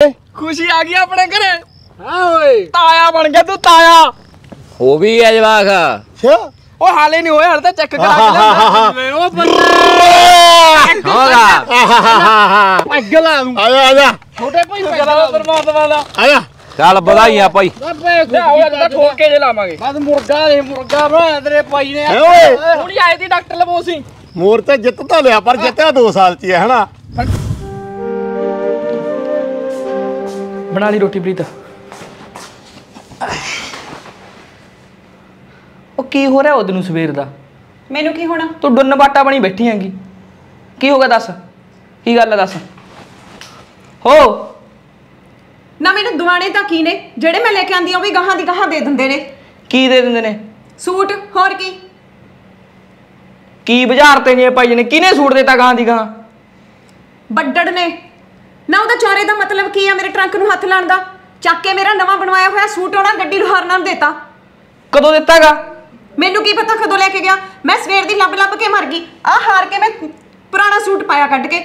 खुशी आ गई अपने घरे। हाँ ताया बन गया तू ताया। हो भी गया जवाब का ओ हाले नहीं होया हरता चेक करा के ओ होगा अगला आजा आजा छोटे भाई गला बर्बाद वाला आजा चल बधाईया भाई अबे ठोक के जे लावांगे बस मुर्गा है मुर्गा मैं तेरे भाई ने थोड़ी आई थी डॉक्टर लबो सी मोर तो जित तो लिया पर जितया 2 साल ची है ना। बना ली रोटी प्रीत। ओ की हो रहा उदनू सवेर दा? मैनू की होना? तू डुन्न बाटा बनी बैठी हैंगी। की होगा दस? की गल दस? हो ना मैनू दुआने तां की ने जेडे मैं लेके आंदी ओ भी गाहां दी गाहां दे दिंदे ने। की दे दिंदे ने? सूट होर की बाजार ते ने पाई ने किने सूट देता गाहां दी गाहां? बड्डड़ ने। ना उहदा चौरे दा मतलब की है मेरे ट्रंक नूं हथ लाण दा? चक के मेरा नवा बनवाया होया सूट ओना गड्डी लुहार नाल देता। कदों देतागा? मैनू की पता कदों लेके गया। मैं सवेर दी लभ लभ के मर गई। आ हार के मैं पुराना सूट पाया कट के।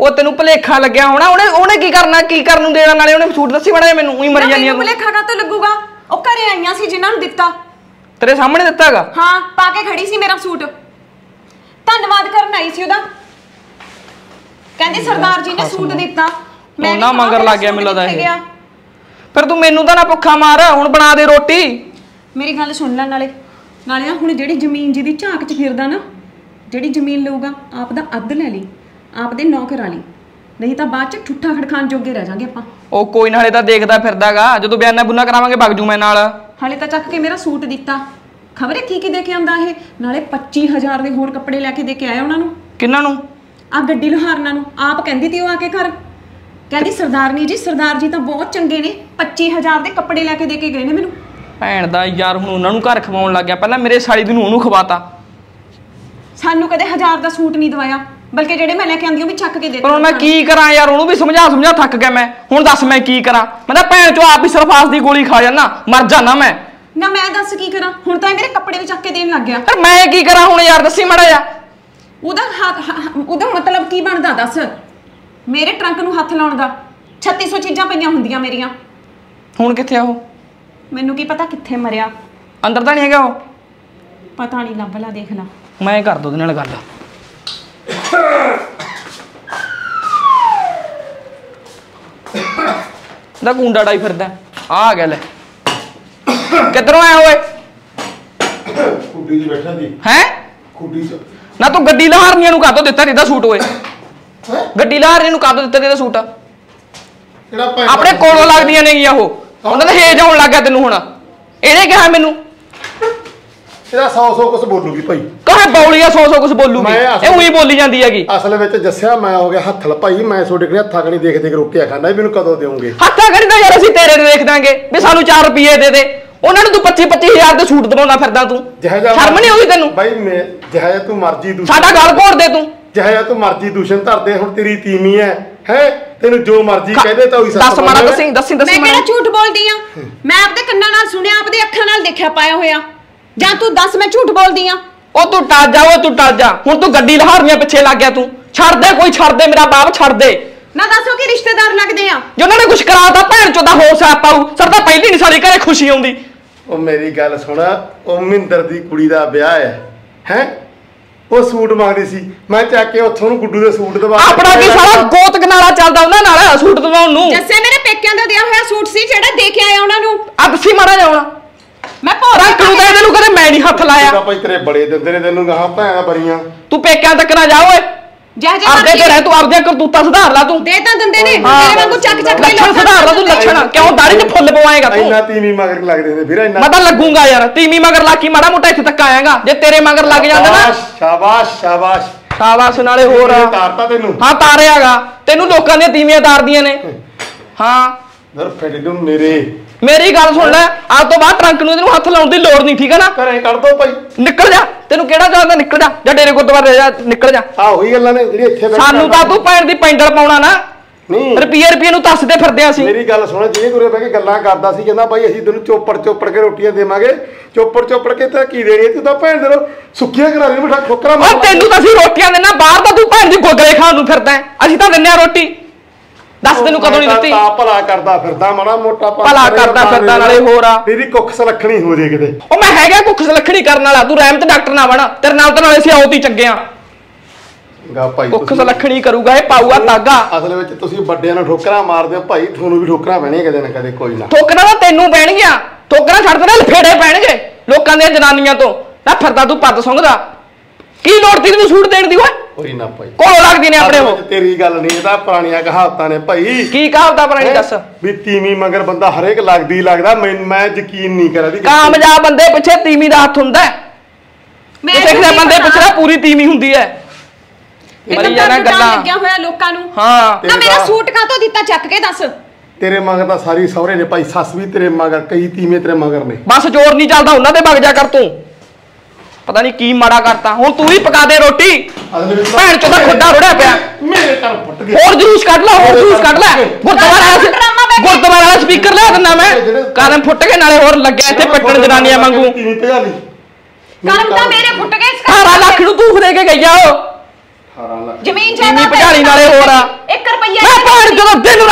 ओ तैनू भलेखा लग्या होना ओने ओने की करना की कर नूं देना नाले ओने सूट दसी बणाया मैनू उही मर जानी। भलेखा का तो लगूगा ओ घरे आईयां सी जिन्हां नूं दित्ता। तेरे सामने दित्तागा? हां पा के खड़ी सी मेरा सूट। धन्यवाद करन आई सी ओदा। ਕਹਿੰਦੇ ਸਰਦਾਰ ਜੀ ਨੇ ਸੂਟ ਦਿੱਤਾ ਮੈਂ ਨਾ ਮੰਗਰ ਲੱਗ ਗਿਆ ਮੈਨੂੰ ਲੱਗਦਾ ਇਹ ਪਰ ਤੂੰ ਮੈਨੂੰ ਤਾਂ ਨਾ ਭੁੱਖਾ ਮਾਰ ਹੁਣ ਬਣਾ ਦੇ ਰੋਟੀ ਮੇਰੀ ਗੱਲ ਸੁਣ ਲੈ ਨਾਲੇ ਨਾਲੇ ਹੁਣ ਜਿਹੜੀ ਜ਼ਮੀਨ ਜੀ ਦੀ ਝਾਕ ਚ ਫਿਰਦਾ ਨਾ ਜਿਹੜੀ ਜ਼ਮੀਨ ਲਊਗਾ ਆਪ ਦਾ ਅੱਧ ਲੈ ਲਈ ਆਪ ਦੇ ਨੌਕਰ ਆ ਲਈ ਨਹੀਂ ਤਾਂ ਬਾਅਦ ਚ ਠੁੱਠਾ ਖੜਖਾਨ ਜੋਗੇ ਰਹਿ ਜਾਾਂਗੇ ਆਪਾਂ ਉਹ ਕੋਈ ਨਾਲੇ ਤਾਂ ਦੇਖਦਾ ਫਿਰਦਾਗਾ ਜਦੋਂ ਬਿਆਨਾ ਬੁਨਾ ਕਰਾਵਾਂਗੇ ਬਗਜੂ ਮੈਂ ਨਾਲ ਹਾਲੇ ਤਾਂ ਚੱਕ ਕੇ ਮੇਰਾ ਸੂਟ ਦਿੱਤਾ ਖਬਰੇ ਕੀ ਕੀ ਦੇ ਕੇ ਆਉਂਦਾ ਇਹ ਨਾਲੇ 25000 ਦੇ ਹੋਰ ਕੱਪੜੇ ਲੈ ਕੇ ਦੇ ਕੇ ਆਇਆ ਉਹਨਾਂ ਨੂੰ ਕਿੰਨਾਂ ਨੂੰ आ गड्डी लुहारना आप कहती थी वो आके घर कहती सरदारनी जी सरदार जी तो बहुत चंगे ने 25000 के कपड़े लैके दे के गए ने मैनू भैन दा यार हुण उन्हां नूं घर खवाउण लग गया पहला मेरे साली दी नूं उहनूं खवाता सानू कदे 1000 का सूट नहीं दवाया बल्कि जेडे मैं लैके आंदी ओ भी छक के दे पर हुण मैं की करा यार उहनूं भी समझा थक गया मैं हुण दस मैं की करा मैं तां भैन चो आप ही सरफास दी गोली खा जाना मर जाना मैं दस की करा हुण तां मेरे कपड़े भी चक के देण लग गया पर मैं की करा हुण यार दसी माड़ा जा मतलब की बनता दस मेरे ट्रंक नूं हथ लाउण दा 3600 चीज़ां पईयां हुंदियां मेरियां हुण कित्थे आ ओह मैनूं की पता कित्थे मरिया अंदर तां नहीं हैगा ओह पता नहीं लभ ला देख ला मैं कर दो दे नाल गल दा गुंडा डाई फिरदा आ गया ले किधरों आया ओए खुड्डी जी बैठा दी हैं खुड्डी जी ना तू गड्डी लहारनिया नूं कादों दित्ता तेरा सूट ओए हैं गड्डी लहारनिया नूं कादों दित्ता तेरा सूट एड़ा पैंट अपने कोलों लगदियां ने गीया ओ उन्हां दा हेज आउण लग गया तैनूं हुण इहने कहा मैनूं तेरा 100 कुछ बोलूगी भाई कहे बौलिया 100 कुछ बोलूगी ए उही बोली जांदी हैगी असल विच जस्या मैं हो गया हथल भाई मैं सोडे कड़े हत्था कणी देख देख रोटियां खांदा मैनूं कदों देऊंगे हत्था कणी दा यार असीं तेरे देख दांगे भी सानूं 4 रुपए दे दे ਉਹਨਾਂ ਨੂੰ ਤੂੰ 25-25000 ਦੇ ਸੂਟ ਦਵਾਉਣਾ ਫਿਰਦਾ ਤੂੰ ਸ਼ਰਮ ਨਹੀਂ ਆਉਂਦੀ ਤੈਨੂੰ ਬਾਈ ਮੈਂ ਜਹਾਇਆ ਤੂੰ ਮਰਜ਼ੀ ਦੂਸ਼ਣ ਸਾਡਾ ਗਲ ਘੋੜ ਦੇ ਤੂੰ ਜਹਾਇਆ ਤੂੰ ਮਰਜ਼ੀ ਦੂਸ਼ਣ ਧਰਦੇ ਹੁਣ ਤੇਰੀ ਤੀਮੀ ਹੈ ਹੈ ਤੈਨੂੰ ਜੋ ਮਰਜ਼ੀ ਕਹਦੇ ਤਾਂ ਉਹੀ ਸੱਚ ਦੱਸ ਮਾਰਾ ਦੱਸੀ ਮੈਂ ਕਿਹੜਾ ਝੂਠ ਬੋਲਦੀ ਆ ਮੈਂ ਆਪਦੇ ਕੰਨਾਂ ਨਾਲ ਸੁਣਿਆ ਆਪਦੇ ਅੱਖਾਂ ਨਾਲ ਦੇਖਿਆ ਪਾਇਆ ਹੋਇਆ ਜਾਂ ਤੂੰ ਦੱਸ ਮੈਂ ਝੂਠ ਬੋਲਦੀ ਆ ਉਹ ਤੂੰ ਟੱਜ ਜਾ ਹੁਣ ਤੂੰ ਗੱਡੀ ਲਹਾਰਨੀਆਂ ਪਿੱਛੇ ਲੱਗ ਗਿਆ ਤੂੰ ਛੱਡ ਦੇ ਕੋਈ ਛੱਡ ਦੇ ਮੇਰਾ ਬਾਪ ਛੱਡ ਦੇ ना दसो कि रिश्तेदार लगदे आ जो उन्होंने कुछ कराता भैन चोदा हो सापा सर तो पहली नहीं सारे घरे खुशी आउंदी ओ मेरी गल सुन ओ मिंदर दी कुड़ी दा ब्याह है हैं ओ सूट मांगदी सी मैं चाके उथों नू गुड्डू दे सूट दवा अपना की सारा गोत कनाला चलदा उन्हां नाल सूट दवाउण नू जैसे मेरे पेकियां दा दिया होया सूट सी जेड़ा दे के आया उन्हां नू अब सी मारा जाउणा मैं भौरा करूदा इहनू कदे मैं नहीं हथ लाया तेरा भाई तेरे बड़े दंदे ने तैनू गाहां भैणा बरीयां तू पेकियां तक ना जा ओए ਤੈਨੂੰ ਲੋਕਾਂ ਦੀਆਂ ਤੀਵੀਆਂ ਤਾਰਦੀਆਂ ਨੇ मेरी गल सुन लै आज तो बाद ट्रंक नूं हथ लाउण दी लोड़ नहीं ठीक है ना घरे कढ दो भाई निकल जा ਤੈਨੂੰ ਕਿਹੜਾ ਜਾਣਦਾ ਨਿਕਲ ਜਾ ਜਾਂ ਡੇਰੇ ਗੁਰਦੁਆਰੇ ਜਾ ਨਿਕਲ ਜਾ ਆ ਹੋਈ ਗੱਲਾਂ ਨੇ ਜਿਹੜੀ ਇੱਥੇ ਸਾਨੂੰ ਤਾਂ ਤੂੰ ਪੈਣ ਦੀ ਪੈਂਡਲ ਪਾਉਣਾ ਨਾ ਨਹੀਂ ਰੁਪਏ ਨੂੰ ਦੱਸਦੇ ਫਿਰਦੇ ਅਸੀਂ ਮੇਰੀ ਗੱਲ ਸੁਣ ਜਿਹੜੇ ਗੁਰੇ ਬਹਿ ਕੇ ਗੱਲਾਂ ਕਰਦਾ ਸੀ ਕਹਿੰਦਾ ਬਾਈ ਅਸੀਂ ਤੈਨੂੰ ਚੋਪੜ ਕੇ ਰੋਟੀਆਂ ਦੇਵਾਂਗੇ ਚੋਪੜ ਕੇ ਤਾਂ ਕੀ ਦੇਣੀ ਤੂੰ ਤਾਂ ਭੈਣ ਦੇ ਸੁੱਕੀਆਂ ਕਰਾ ਲਈ ਮਿੱਠਾ ਖੋਕਰਾ ਮਾਰ ਤੈਨੂੰ ਤਾਂ ਅਸੀਂ ਰੋਟੀਆਂ ਦੇਣਾ ਬਾਹਰ ਤਾਂ ਤੂੰ ਭੈਣ ਦੀ ਗੋਗਲੇ ਖਾਣ ਨੂੰ ਫਿਰਦਾ ਅਸੀਂ ਤਾਂ ਦਿੰਨੇ ਆ ਰੋਟੀ दस तेन कदों नहीं दिती भला करदा फिरदा माड़ा मोटा भला करदा फिरदा नाले होर आ तेरी कुख सलखणी हो जे किते ओ मैं हैगा कुख सलखणी करन वाला तू रैम ते डॉक्टर ना बण तेरे नाल ते नाले सी औती चंगे आ गा भाई कुख सलखणी करूगा ए पाऊगा तागा असल विच तुसी बड्डेयां नू ठोकरां मारदे हो भाई थोनू भी ठोकरां पैणीआं कदे ना कदे कोई ना ठोकरां तां तैनू पैणगीआं ठोकरां छड्ड दे लफेड़े पैणगे लोकां दे जनानियां तों ना फिरदा तू पद सुंघदा की लोड़ ती तैनू सूट देण दी ओए ਕੋਈ ਨਾ ਭਾਈ ਕੋਲ ਲੱਗਦੀ ਨੇ ਆਪਣੇ ਉਹ ਤੇਰੀ ਗੱਲ ਨਹੀਂ ਇਹ ਤਾਂ ਪੁਰਾਣੀਆਂ ਕਹਾਵਤਾਂ ਨੇ ਭਾਈ ਕੀ ਕਹਾਵਤਾਂ ਪੁਰਾਣੀ ਦੱਸ ਵੀ ਤੀਵੀਂ ਮਗਰ ਬੰਦਾ ਹਰੇਕ ਲੱਗਦਾ ਮੈਂ ਯਕੀਨ ਨਹੀਂ ਕਰਦੀ ਕਾਮਯਾਬ ਬੰਦੇ ਪਿੱਛੇ ਤੀਵੀਂ ਦਾ ਹੱਥ ਹੁੰਦਾ ਮੈਂ ਦੇਖਦਾ ਬੰਦੇ ਪਿੱਛੇ ਪੂਰੀ ਤੀਵੀਂ ਹੁੰਦੀ ਹੈ ਮਰੀ ਜਾਣਾ ਗੱਲਾਂ ਲੱਗਿਆ ਹੋਇਆ ਲੋਕਾਂ ਨੂੰ ਹਾਂ ਨਾ ਮੇਰਾ ਸੂਟ ਕਾ ਤੋਂ ਦਿੱਤਾ ਚੱਕ ਕੇ ਦੱਸ ਤੇਰੇ ਮਗਰ ਤਾਂ ਸਾਰੀ ਸਹੁਰੇ ਨੇ ਭਾਈ ਸੱਸ ਵੀ ਤੇਰੇ ਮਗਰ ਕਈ ਤੀਵੇਂ ਤੇਰੇ ਮਗਰ ਨੇ ਬਸ ਜ਼ੋਰ ਨਹੀਂ ਚੱਲਦਾ ਉਹਨਾਂ ਦੇ ਵਗ ਜਾ ਕਰ ਤੂੰ पता नहीं की माड़ा करता हूं तू ही पका दे रोटी भैन चोदा खुदा रुड़िया पिया मेरे तरफ फट गया और जूस काट ला और जूस काट ला गुरद्वारा वाला स्पीकर ले दना मैं कारण फट के नाले और लग गया इथे पट्टन जनानियां वांगू कारण ता मेरे फट गए इसका 18 लाख नु तूख दे के गईया ओ 18 लाख जमीन जायदाद भैन नाले होरा 1 रुपया मैं भैन चोदा दिन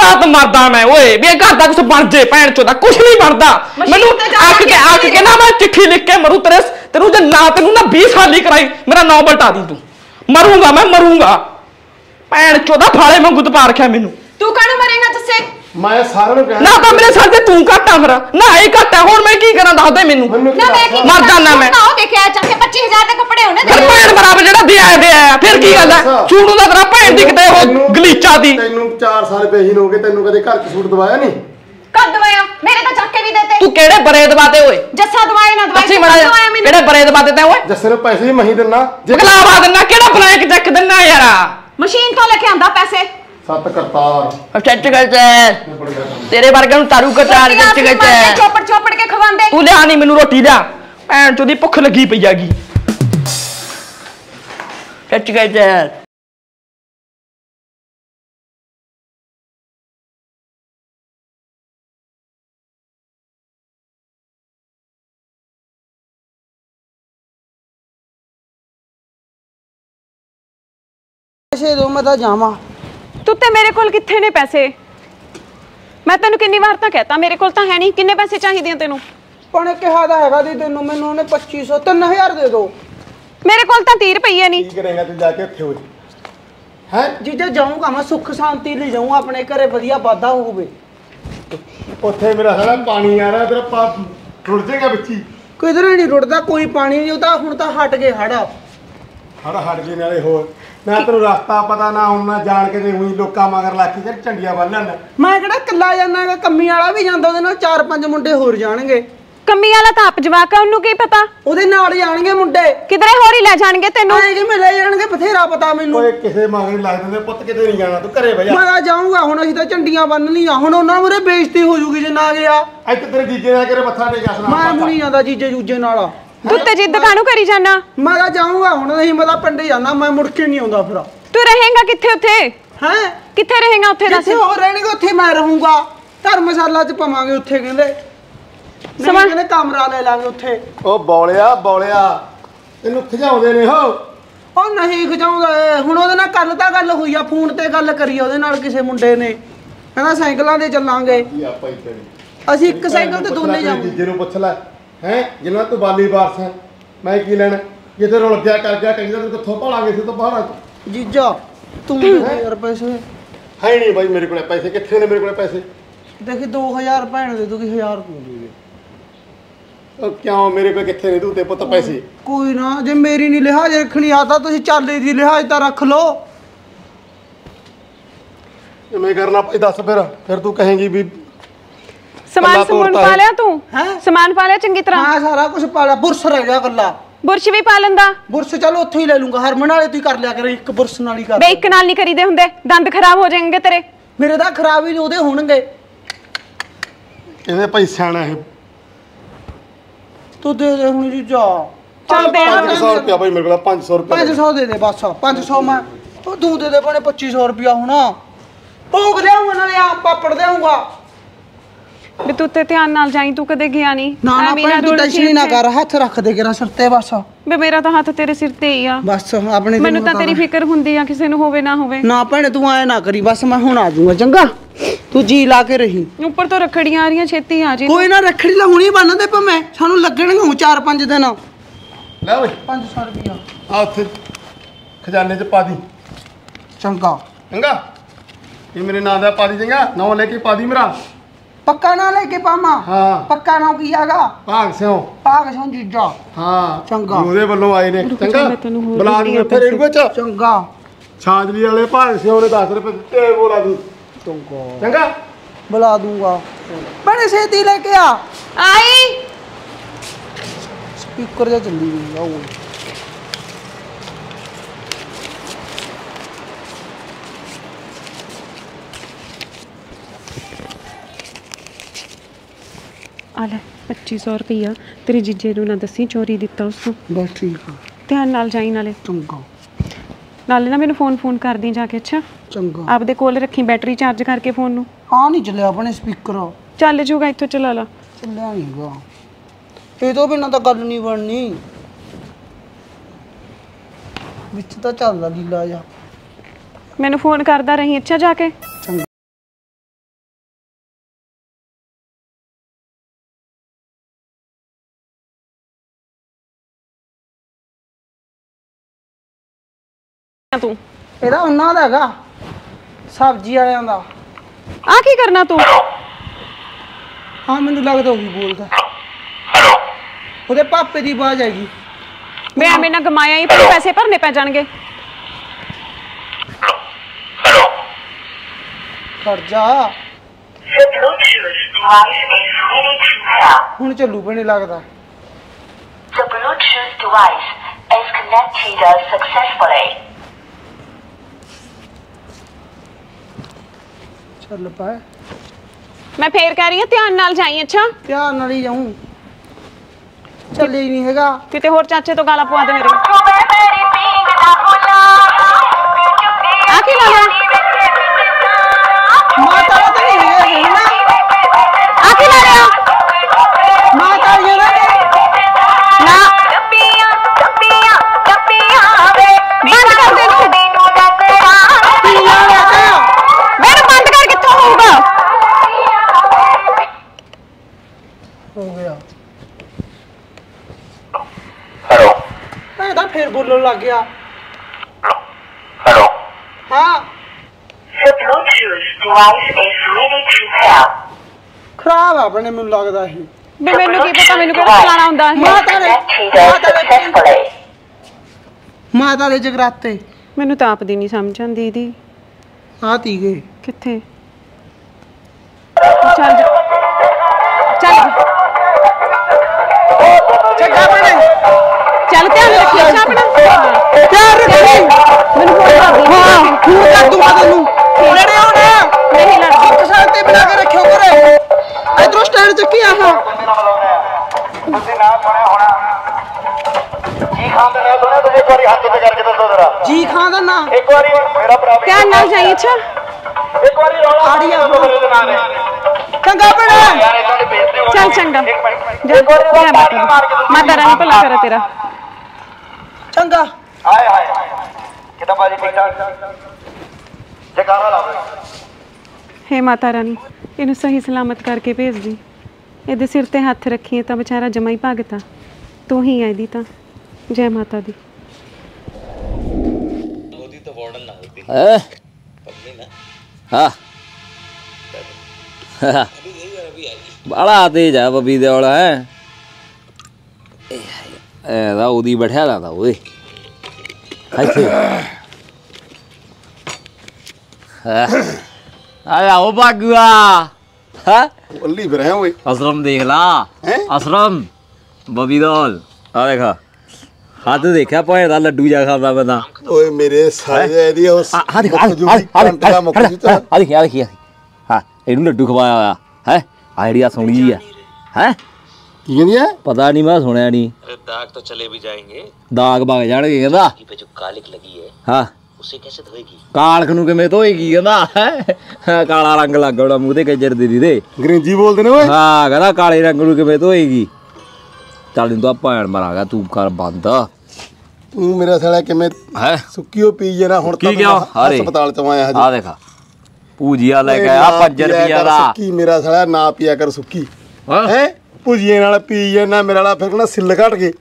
रात मरदा मैं ओए वे घर दा कुछ बन जे भैन चोदा कुछ नहीं बनदा मेनू आख के ना मैं चिट्ठी लिख के मरू तेरे तेनू जे ना तेनू ना 20 खाली कराई मेरा नाम बलटा दी तू मरूंगा मैं मरूंगा भैन चोदा फाले मंगू त पा रखया मेनू तू कानू मरेगा जसे मैं सारे नु कहना ना तो मेरे सर ते तू काटा फिर ना ए काटा हुन मैं की करा दस दे मेनू ना मैं मर जाना मैं ना देखया चाहे 25000 दे कपड़े होने दे भैन बराबर जेड़ा दे आया फिर की गल है चूड़ू दा तेरा भैन दी किते हो गलीचा दी तैनू 4 साल पेही न हो गए तैनू कदे घर च सूट दवाया नहीं कद दवाया मेरे तो चक्के भी देते तू केड़े बरे दवाते ओए जस्सा दवाए ना दवाए दवाया मैंने केड़े बरे दवा देता ओए जस्से ने पैसे ही मही देना जगला बा देना केड़ा ब्लैक चेक देना यारा मशीन तो लेके आंदा पैसे सत करतार सच करता है तेरे वर्गा नु तारू करतार सच करता है चोपड़ के खवांदे तू ले आनी मेनू रोटी दा भैन चोदी भुख लगी पई आगी सच करता है पैसे दो मैं जावा तू ते मेरे कोल किथे ने पैसे मैं तेन कितनी बार तो कहता मेरे कोल तो है नहीं किन्ने पैसे चाहिए तेन पने कहा दा हैगा दी तेन मैनू ने 2500 3000 दे दो मेरे कोल तो 30 रुपये नहीं की करेगा तू जाके उठे हो हैं जीजा जाऊंगा मैं सुख शांति ले जाऊं अपने घरे बढ़िया वादा होवे ओथे मेरा सारा पानी आ रहा तेरा पा रुड़ जाएगा बिच्ची किधर नहीं रुड़दा कोई पानी नहीं उदा हुन तो हट गए हड़ के नाले हो ना तेन रास्ता पता ना हुण ना जान के ते हुई लोकां मगर लाकी कर चंडिया बलन मैं किहड़ा कल्ला जानागा कम्मी वाला भी जांदा ओदे नाल 4-5 मुंडे होर जाणगे कम्मी वाला तां आप जवाक आ ओनू की पता ओदे नाल जाणगे मुंडे किधरे होर ही ले जाणगे तैनू ऐ कि मिले जाणगे बथेरा पता मैनू ओए किसे मगर ही लग दे पुत्त किते नहीं जाना तू घरे बह जा मैं जाऊंगा हुण असीं तां चंडिया बन्न नहीं हुण ओनां मुरे बेइज्जती हो जूगी जे ना गया ऐ तेरे जीजे नाल करे मत्था टेक आसना मैं मुनी जांदा जीजे जूजे नाल तू ते जिद कानू करी जाना मैं जाऊंगा हुण नहीं मैं पिंड जाना मैं मुड़ के नहीं आऊंगा फिर तू रहेगा किथे उथे हैं किथे रहेगा उथे दस हो रहने उथे मैं रहूंगा धर्मशाला च पवांगे उथे कहंदे समान कहंदे कमरा ले लांगे उथे ओ बौलिया तेनू खिजाउंदे ने हो ओ नहीं खिजाउंदा हुण ओदे नाल कल तां गल होई आ फोन ते गल करी ओदे नाल किसे मुंडे ने कहंदा साइकलां ते चलांगे असीं एक साइकल ते दोने जावांगे जीजे नू पुछ लै हैं जिन्ना तू बाली वारस है मैं की लेना जिथे रुल गया कर गया कहीं तो कितों भालांगे सी तो बाहर जीजा तू यार पैसे है नहीं भाई मेरे को पैसे कितने ने मेरे को पैसे देख 2000 भैन दे दूंगी 1000 तू दे दे ओ क्यों मेरे पे कितने ने तू ते पुत्त पैसे कोई ना जे मेरी नहीं लिहाज रखनी आता तो चाले दी लिहाज ता रख लो मैं करना भाई दस फिर तू कहेगी भी समान समान पा लिया तू हैं समान पा लिया चंगी तरह हां सारा कुछ पा लिया बुरश रह गया कल्ला बुरश भी पा लंदा बुरश चलो ओथे ही ले लूंगा हरमन वाले तू कर लिया कर एक बुरश नाल ही कर बे एक नाल नहीं करीदे हुंदे दंद खराब हो जाएंगे तेरे मेरे दा खराब ही ओदे होणगे इने पैसा ना है तू दे दे हुन जी जा चल दे 500 रुपया भाई मेरे कोला 500 रुपया 500 दे दे बस 500 मैं तू दू दे दे बने 2500 रुपया हुना भोग देऊंगा नाले आप पापड़ देऊंगा बे तू ते ध्यान नाल जाई तू कदे गया नहीं ना मेरा रोटी ना कर हाथ रख दे के रसते बस बे मेरा ਤਾਂ ਹੱਥ ਤੇਰੇ ਸਿਰ ਤੇ ਹੀ ਆ ਬਸ ਆਪਣੇ ਮੈਨੂੰ ਤਾਂ ਤੇਰੀ ਫਿਕਰ ਹੁੰਦੀ ਆ ਕਿਸੇ ਨੂੰ ਹੋਵੇ ਨਾ ਹੋਵੇ ਨਾ ਭੈਣੇ ਤੂੰ ਐ ਨਾ ਕਰੀ ਬਸ ਮੈਂ ਹੁਣ ਆ ਜਾਊਂਗਾ ਚੰਗਾ ਤੂੰ ਜੀ ਲਾ ਕੇ ਰਹੀ ਉੱਪਰ ਤੋਂ ਰੱਖੜੀਆਂ ਆ ਰਹੀਆਂ ਛੇਤੀ ਆ ਜੀ ਕੋਈ ਨਾ ਰੱਖੜੀ ਲਾ ਹੁਣੀ ਬੰਨ ਦੇ ਪਾ ਮੈਂ ਸਾਨੂੰ ਲੱਗਣਗੇ ਹੁਣ 4-5 ਦਿਨ ਲੈ ਓਏ 500 ਰੁਪਿਆ ਆ ਉੱਥੇ ਖਜ਼ਾਨੇ 'ਚ ਪਾ ਦੀ ਚੰਗਾ ਚੰਗਾ ਇਹ ਮੇਰੇ ਨਾਂ ਦਾ ਪਾ ਦੀ ਚੰਗਾ ਨਾਂ ਲੈ ਕੇ ਪਾ ਦੀ ਮੇਰਾ पक्का ना लेके पामा हां पक्का ना कीयागा भाग सिओ जीजा हां चंगा ओदे ਵੱਲੋਂ ਆਏ ਨੇ ਚੰਗਾ ਬੁਲਾ ਨੂੰ ਇੱਥੇ ਰੇੜੂ ਵਿੱਚ ਚੰਗਾ ਛਾਜਲੀ ਵਾਲੇ ਭਾਗ ਸਿਓ ਨੇ 10 ਰੁਪਏ ਦਿੱਤੇ ਬੋਲਾ ਦੂ ਚੰਗਾ ਚੰਗਾ ਬੁਲਾ ਦੂੰਗਾ ਬੜੇ ਸੇਤੀ ਲੈ ਕੇ ਆ ਆਈ ਸਪੀਕਰ ਜਾ ਚੱਲੀ ਗਈ ਆ ਉਹ आले 2500 रुपया तेरे जीजे ने ना दसी चोरी दिता उसको बस ठीक है ध्यान नाल जाई नाले चंगा नाले ना मेनू फोन कर दी जाके अच्छा चंगा आप दे कोल रखी बैटरी चार्ज करके फोन नु हां नहीं चले अपने स्पीकर चल जूगा इथों चला ला चला नहींगा ए तो बिना तो गल नहीं बननी विच तो चल ला लीला जा मेनू फोन करदा रही अच्छा जाके चंगा तू एदा उन्ना दा हैगा सब्जी वालेयां दा आ की करना तू हां मेनू लगदा ओही बोलदा हेलो ओदे पापे दी आवाज आएगी मैं एवें ना गमाया ही पैसे भरने पै जाणगे हेलो कर जा हुण चलू पे नहीं लगदा The Bluetooth device is connected successfully चल पाए मैं फेर कह रही हूं ध्यान नाल जाई अच्छा ध्यान नाल ही जाऊं चल ही नहीं हैगा किते और चाचे तो गाला पवा दे मेरे आ की लाला माता तो नहीं है ना आ की ला रहे हो माता ये ना ना टपियां टपियां टपियां वे बंद कर दे दिनों दा करा हो गया हेलो मैं तो फिर बोलने लग गया हेलो हां The Bluetooth device is ready to pair खराब आपने मेनू लगदा है मैं मेनू की पता मेनू कौन चलाना हुंदा है माता दे जगराते मेनू तो आप दी नहीं समझ आंदी दी आ ती गए किथे चल चल चंगा बने चल ध्यान रखियो अपना ध्यान रखियो मेनू फोन कर दो हां फोन कर दूंगा तेनू लड़े हो ना नहीं लड़दी तो शांति बना के रखियो करे इधरों स्टैंड चक्की आ हां तुझे ना सुने होना जी खान दा ना सुने तुझे एक बारी हाथ पे करके दसो जरा जी खान दा ना एक बारी मेरा प्रॉब्लम ध्यान ना चाहिए अच्छा एक बारी रोला आड़िया चंगा बने चल चंगा माता रानी भला करे तेरा चंगा हाय हाय किदा बाजी ठीक ठाक जयकारा लावे हे माता रानी इनु सही सलामत करके भेज दी एदे सिर ते हाथ रखिए ता बेचारा जमाई भागता तू ही आई दी ता जय माता दी ओदी तो वार्डन ना होती है पगली ना हां अभी यही बार अभी आई बड़ा तेज है बबी दे वाला है एदा ओदी बैठा लादा ओए अच्छे आया ओ बागुआ हां ओली फिर है ओए असरम देख ला असरम बबी दौल आ देखा हाथ देखा पाए दा लड्डू जा खाता बंदा ओए मेरे सारे दी ओ हां देखा हां देखिया हां एनु लड्डू खवाया है आइडिया सुनी है हैं की नहीं है पता नहीं मैं सुनया नहीं दाग तो चले भी जाएंगे दाग भाग जाएंगे कहंदा पे जो कालिक लगी है हां उसे कैसे धोएगी कालख नु किवें धोएगी कहंदा है काला रंग लागणा मुंह ते गजर दी दी अंग्रेजी बोलदे ने ओए हां कहंदा काले रंग नु किवें धोएगी चल नु तो भाण मरागा तू कर बंद ਤੂੰ ਮੇਰਾ ਸਾਲਾ ਕਿਵੇਂ ਹੈ ਸੁੱਕੀਓ ਪੀ ਜਰਾ ਹੁਣ ਤਾਂ ਹਸਪਤਾਲ ਤੋਂ ਆਇਆ ਹਾਂ ਆ ਦੇਖਾ ਪੂਜੀਆ ਲੈ ਕੇ ਆ 5 ਰੁਪਿਆ ਦਾ ਕੀ ਮੇਰਾ ਸਾਲਾ ਨਾ ਪੀਆ ਕਰ ਸੁੱਕੀ ਹੈ ਪੂਜੀਏ ਨਾਲ ਪੀ ਜਾਣਾ ਮੇਰੇ ਵਾਲਾ ਫਿਰ ਨਾ ਸਿੱਲ ਘਟ ਗਏ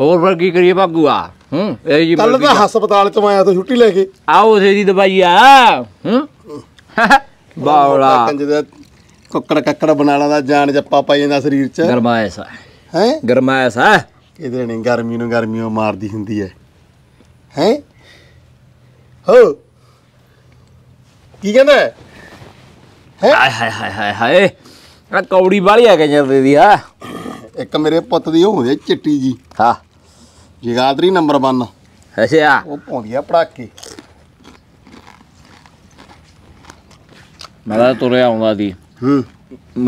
ਹੋਰ ਫਿਰ ਕੀ ਕਰੀਏ ਬਾਗੂਆ ਇਹ ਜੀ ਕੱਲ ਤਾਂ ਹਸਪਤਾਲ ਤੋਂ ਆਇਆ ਤਾਂ ਛੁੱਟੀ ਲੈ ਕੇ ਆਓ ਸੇ ਦੀ ਦਵਾਈ ਆ ਬਾਵਲਾ ਕੁੱਕੜ ਕੱਕੜ ਬਣਾ ਲਾਦਾ ਜਾਨ ਜੱਪਾ ਪਾਈ ਜਾਂਦਾ ਸਰੀਰ ਚ ਗਰਮਾਇਸ਼ ਹੈ ਗਰਮਾਇਸ਼ ਹੈ इधर नहीं गर्मी नूं गर्मी मार दी हुंदी है हैं हो की कहंदा है हाय हाय हाय हाय हाय आ कौड़ी वाली आ गई जदी दी आ एक मेरे पुत दी होंदी चिट्टी जी हां जगादरी नंबर 1 अच्छा ओ पौंदी आ पड़ाके मेरा तुरे आउंदा दी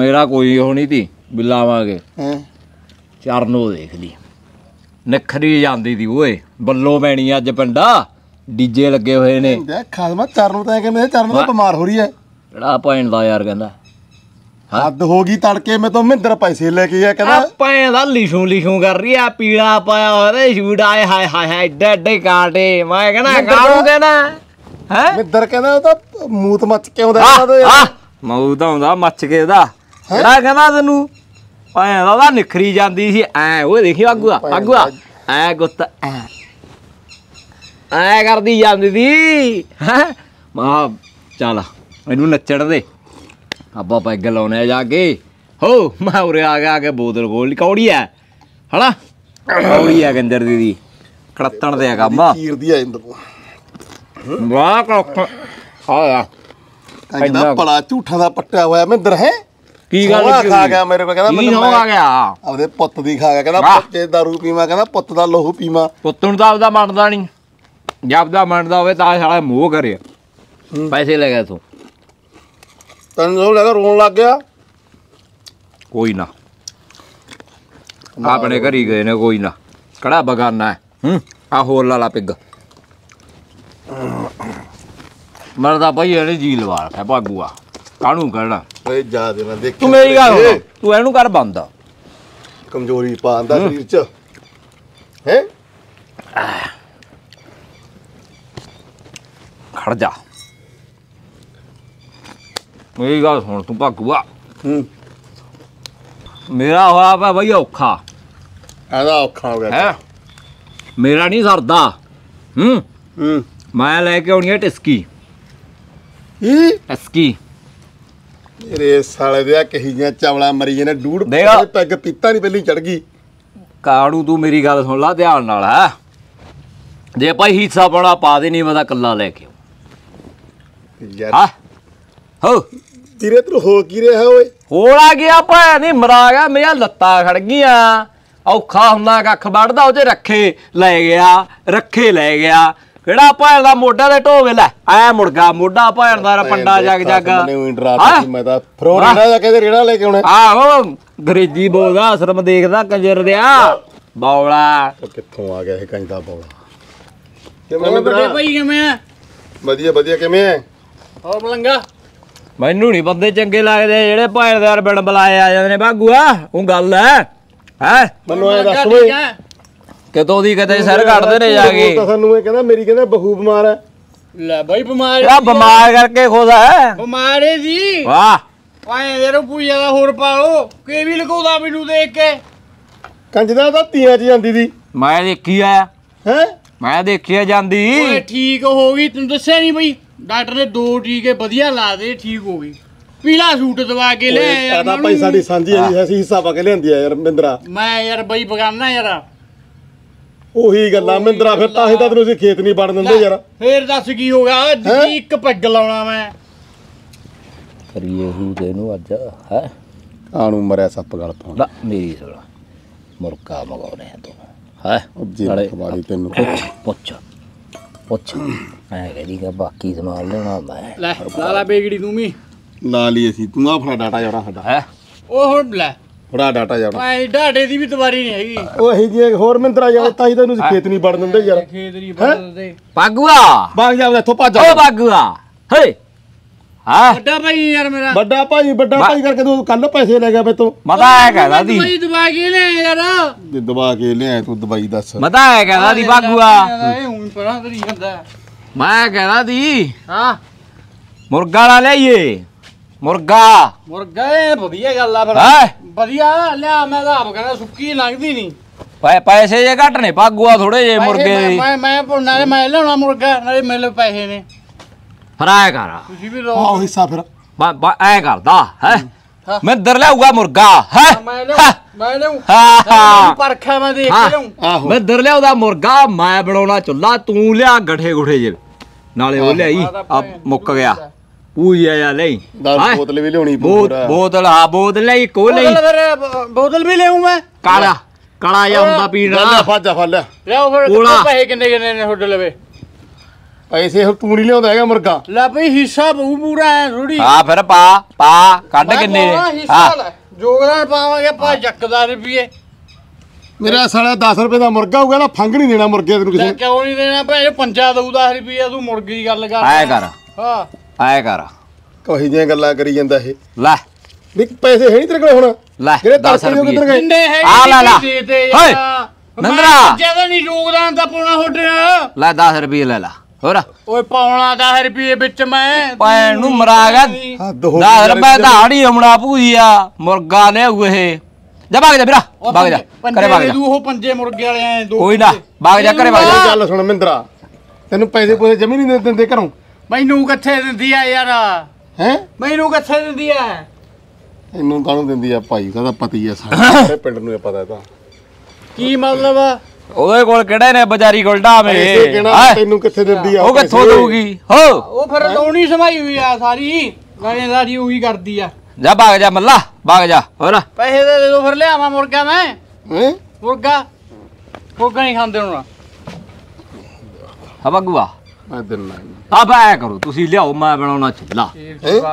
मेरा कोई होनी थी बिलावांगे हैं चरनो देख ली निखरी जाती थी ओए बल्लो पैनी अज पिंडा डीजे लगे हुए ने खासमा चरण तो कहने चरण तो बीमार हो रही है बड़ा भैन दा यार कहंदा हद हो गई तड़के में तो महिंद्र पैसे लेके गया कहंदा भैन दा लिशू लिशू कर रही है पीड़ा पाया अरे शूट आए हाय हाय हाय एड्डे एड्डे काटे मैं कहना कालू कहना है महिंद्र कहंदा ओ तो मूत मच के आंदा हां मूत आंदा मच के ओदा बड़ा कहंदा तैनू ਭੈਣ ਦਾ ਨਿਖਰੀ ਜਾਂਦੀ ਸੀ ਐ ਓਏ ਦੇਖੀ ਆਗੂਆ ਆਗੂਆ ਐ ਗੁੱਤ ਐ ਐ ਕਰਦੀ ਜਾਂਦੀ ਸੀ ਮਾ ਚੱਲ ਇਹਨੂੰ ਨੱਚੜ ਦੇ ਅੱਬਾ ਪੈਗ ਲਾਉਣੇ ਜਾ ਕੇ ਹੋ ਮਾ ਉਰੇ ਆ ਕੇ ਬੋਤਲ ਗੋਲ ਕੌੜੀ ਐ ਹਣਾ ਕੌੜੀ ਐ ਗੰਦਰ ਦੀਦੀ ਕੜਤਣ ਦੇ ਕੰਮ ਚੀਰਦੀ ਐ ਵਾਹ ਕੋਕ ਆਇਆ ਕਹਿੰਦਾ ਪੜਾ ਝੂਠਾ ਦਾ ਪੱਟਿਆ ਹੋਇਆ ਮਹਿੰਦਰ ਹੈ की गल खा गया मेरे को कहदा मैं हो गया अपने पुत दी खा गया कहदा बच्चे दारू पीवा कहदा पुत दा लोहू पीवा पुत नु दा अपदा मनदा नहीं जबदा मनदा होवे ता साला मोह करे पैसे ले गया तू तन रो लगा रोन लग गया कोई ना अपने घर ही गए ने कोई ना कड़ा बगाना है आ होल लाला पिग मरदा भाई एने जील वाल है भागूआ कानू करना ਓਏ ਜਾ ਦੇ ਨਾ ਦੇਖ ਤੂੰ ਮੇਰੀ ਗੱਲ ਤੂੰ ਇਹਨੂੰ ਕਰ ਬੰਦਾ ਕਮਜ਼ੋਰੀ ਪਾਉਂਦਾ ਸਰੀਰ ਚ ਹੈ ਖੜ ਜਾ ਮੇਰੀ ਗੱਲ ਸੁਣ ਤੂੰ ਭਾਗੂਆ ਮੇਰਾ ਹੋਇਆ ਪਿਆ ਬਈ ਔਖਾ ਇਹਦਾ ਔਖਾ ਹੋ ਗਿਆ ਹੈ ਮੇਰਾ ਨਹੀਂ ਸਰਦਾ ਮੈਂ ਲੈ ਕੇ ਆਉਣੀ ਹੈ ਟਿਸਕੀ ਟਿਸਕੀ रे साले दे कही चावला मरी जाने डूढ़ पैग पीता नहीं पहली चढ़ गई काड़ू तू मेरी गल सुन ला ध्यान नाल है जे भाई हिस्सा पाना पा दे नहीं मैं कला लैके हो तेरे तू हो की रहा ओए होला गया भाया नहीं मरा गया मेरा लत्ता खड़ गई औखा हुंदा कख वढ़दा ओते रखे लै गया ਕਿਹੜਾ ਭੈਣ ਦਾ ਮੋਢਾ ਤੇ ਢੋਵੇ ਲੈ ਐ ਮੁਰਗਾ ਮੋਢਾ ਭੈਣ ਦਾ ਪੰਡਾ ਜਗ ਜਗ ਮੈਂ ਤਾਂ ਫਰੋੜਾ ਜਾ ਕੇ ਰੇੜਾ ਲੈ ਕੇ ਆਉਣਾ ਆਹੋ ਗਰੇਜੀ ਬੋਲਦਾ ਆਸ਼ਰਮ ਦੇਖਦਾ ਕੰਜਰ ਦਿਆ ਬੌਲਾ ਕਿੱਥੋਂ ਆ ਗਿਆ ਇਹ ਕੰਜ ਦਾ ਬੌਲਾ ਕਿਵੇਂ ਬੜੇ ਭਾਈ ਕਿਵੇਂ ਆ ਵਧੀਆ ਵਧੀਆ ਕਿਵੇਂ ਆ ਹੋਰ ਮਲੰਗਾ ਮੈਨੂੰ ਨਹੀਂ ਬੰਦੇ ਚੰਗੇ ਲੱਗਦੇ ਜਿਹੜੇ ਭੈਣ ਦੇ ਬਿਨ ਬੁਲਾਏ ਆ ਜਾਂਦੇ ਨੇ ਬਾਗੂਆ ਉਹ ਗੱਲ ਹੈ ਹੈ ਮੈਨੂੰ ਐ ਦੱਸ ਓਏ ਕਿਤੋਂ ਦੀ ਕਦੇ ਸਿਰ ਕੱਢਦੇ ਨੇ ਜਾ ਕੇ ਤੁਹਾਨੂੰ ਇਹ ਕਹਿੰਦਾ ਮੇਰੀ ਕਹਿੰਦਾ ਬਹੂ ਬਿਮਾਰ ਹੈ ਲੈ ਬਾਈ ਬਿਮਾਰ ਹੈ ਬਿਮਾਰ ਕਰਕੇ ਖੋਦਾ ਹੈ ਬਿਮਾਰ ਹੈ ਜੀ ਵਾਹ ਆਏ ਇਹਨੂੰ ਪੂਜਾ ਦਾ ਹੋਰ ਪਾਓ ਕੇ ਵੀ ਲਗਾਉਂਦਾ ਮੈਨੂੰ ਦੇਖ ਕੇ ਕੰਜਦਾ ਤਾਂ ਤੀਆਂ ਚ ਜਾਂਦੀ ਦੀ ਮੈਂ ਦੇਖੀ ਆ ਹੈ ਮੈਂ ਦੇਖਿਆ ਜਾਂਦੀ ਓਏ ਠੀਕ ਹੋ ਗਈ ਤੈਨੂੰ ਦੱਸਿਆ ਨਹੀਂ ਬਈ ਡਾਕਟਰ ਨੇ ਦੋ ਟੀਕੇ ਵਧੀਆ ਲਾ ਦੇ ਠੀਕ ਹੋ ਗਈ ਪੀਲਾ ਸੂਟ ਦਵਾ ਕੇ ਲੈ ਯਾਰ ਤਾਂ ਭਾਈ ਸਾਡੀ ਸਾਂਝੀ ਅਸੀਂ ਹਿੱਸਾ ਪਾ ਕੇ ਲਿਆਂਦੀ ਆ ਯਾਰ ਮਹਿੰਦਰਾ ਮੈਂ ਯਾਰ ਬਈ ਬਗਾਨਾ ਯਾਰ ਉਹੀ ਗੱਲਾਂ ਮਹਿੰਦਰਾ ਫਿਰ ਤਾਂ ਹੀ ਤਾਂ ਤੈਨੂੰ ਅਸੀਂ ਖੇਤ ਨਹੀਂ ਵੜਨ ਦਿੰਦੇ ਯਾਰ ਫੇਰ ਦੱਸ ਕੀ ਹੋ ਗਿਆ ਜੀ ਇੱਕ ਪੈਗ ਲਾਉਣਾ ਮੈਂ ਕਰੀਏ ਹੂ ਤੇ ਨੂੰ ਅੱਜ ਹੈ ਆਣੂ ਮਰਿਆ ਸੱਪ ਗਲ ਪਾਉਂਦਾ ਮੇਰੀ ਸੋਲਾ ਮੁਰਕਾ ਮਗਾਉਣੇ ਤੂੰ ਹੈ ਜੀ ਵਾਲੀ ਤੈਨੂੰ ਪੁੱਛ ਪੁੱਛ ਐ ਕਹਿੰਦੀ ਕਿ ਬਾਕੀ ਸਮਾਨ ਲੈਣਾ ਮੈਂ ਲੈ ਲਾਲਾ ਬੇਗੜੀ ਤੂੰ ਵੀ ਲਾ ਲਈ ਅਸੀਂ ਤੂੰ ਆ ਫੜਾ ਡਾਟਾ ਜਿਹੜਾ ਸਾਡਾ ਹੈ ਉਹ ਹੁਣ ਲੈ ਬੜਾ ਡਾਟਾ ਜਾਣਾ ਭਾਈ ਡਾਟੇ ਦੀ ਵੀ ਤਵਾਰੀ ਨਹੀਂ ਹੈਗੀ ਉਹ ਇਹੀ ਜੀ ਹੋਰ ਮਹਿੰਦਰਾ ਜਾਓ ਤਾਂ ਹੀ ਤੈਨੂੰ ਖੇਤ ਨਹੀਂ ਵੜਨ ਦਿੰਦੇ ਯਾਰ ਖੇਤ ਨਹੀਂ ਵੜਨ ਦਿੰਦੇ ਬਾਗੂਆ ਬਾਗ ਜਾਉਂਦਾ ਇੱਥੋਂ ਭੱਜ ਜਾ ਓ ਬਾਗੂਆ ਹੇ बड़ा भाई यार मेरा बड़ा भाई करके तो कल पैसे ले गया तू मजा आया क्या दादी दबा के ले यार दबा के ले तू दबाई दस मजा आया क्या दादी बागुआ मैं कह दादी हां मुर्गा ला ले ये मुर्गा मुर्गा बढ़िया गल है बढ़िया ले मैं तो आप कहना सुक्की लगदी नहीं पैसे ये घट ने बागुआ थोड़े जे मुर्गे मैं लेना मुर्गा नाले मेरे पैसे ने फराया करा तुझी भी रो हां हिस्सा फिर बा ऐ करदा है मैं दर लेऊगा मुर्गा है मैं लेऊ हां परखा मैं देख लेऊ मैं दर लेऊदा मुर्गा मैं बनाउना चुल्ला तू लिया गठे गुठे जे नाले ओ लेई अब मुक गया पूया या ले बोतल भी लेनी पूरा बोतल हां बोतल ले को ले बोतल भी लेऊ मैं काला काला या हुंदा पीना फाजा फल ले फिर पैसे किन्ने किन्ने ने होड लेवे पैसे तू नहीं लिया मुर्गा ला भाई हिस्सा बहु पूरा है थोड़ी हां फिर पा पा काट किन्ने हां जोगरा पावांगे पा जकदा रुपए मेरा साला 10 रुपए दा मुर्गा होगा ना फंग नहीं देना मुर्गे तैनू किसे क्यों नहीं देना भाई पंजा दऊ 10 रुपए तू मुर्गी दी गल कर आया कर कोई जे गल्ला करी जंदा है ला देख पैसे है नहीं तेरे कोल होना ला 10 रुपए किन्ने है आ ला ला ओए नंदरा ज्यादा नहीं जोगरा दा पाना होडे ला 10 रुपए ले ला होरा ओए पावना 10 रुपए बिच मैं पैनु मरा गया 10 रुपए दाड़ी हमड़ा पूजिया मुर्गा ले हुए है जा भाग जा बिरा भाग जा करे भाग जा तू हो पंजे मुर्गे वाले हैं दो कोई ना भाग जा करे भाग जा चल सुन मिंदरा तन्नू पैसे पूरे जमीन नहीं देंदे करूं मैनू कथे देंदी है यार हैं मैनू कथे देंदी है इन्नू गाणू देंदी है भाई का पता ही है सारे पिंड नु पता है ता की मतलब ओए कोल केड़े ने बजारी गोल्डा में तैनू किथे दिंदी आ ओ किथों दूगी हो ओ फिर तौणी समाई हुई आ सारी गाने सारी ओही करदी आ जा भाग जा मल्ला भाग जा होरा पैसे दे दो फिर ले आवा मुर्गा मैं हैं मुर्गा मुर्गा नहीं खांदे होना हा बगुआ मैं दिन्ना आ भाया करो तुसी लियाओ मैं बनाउना चला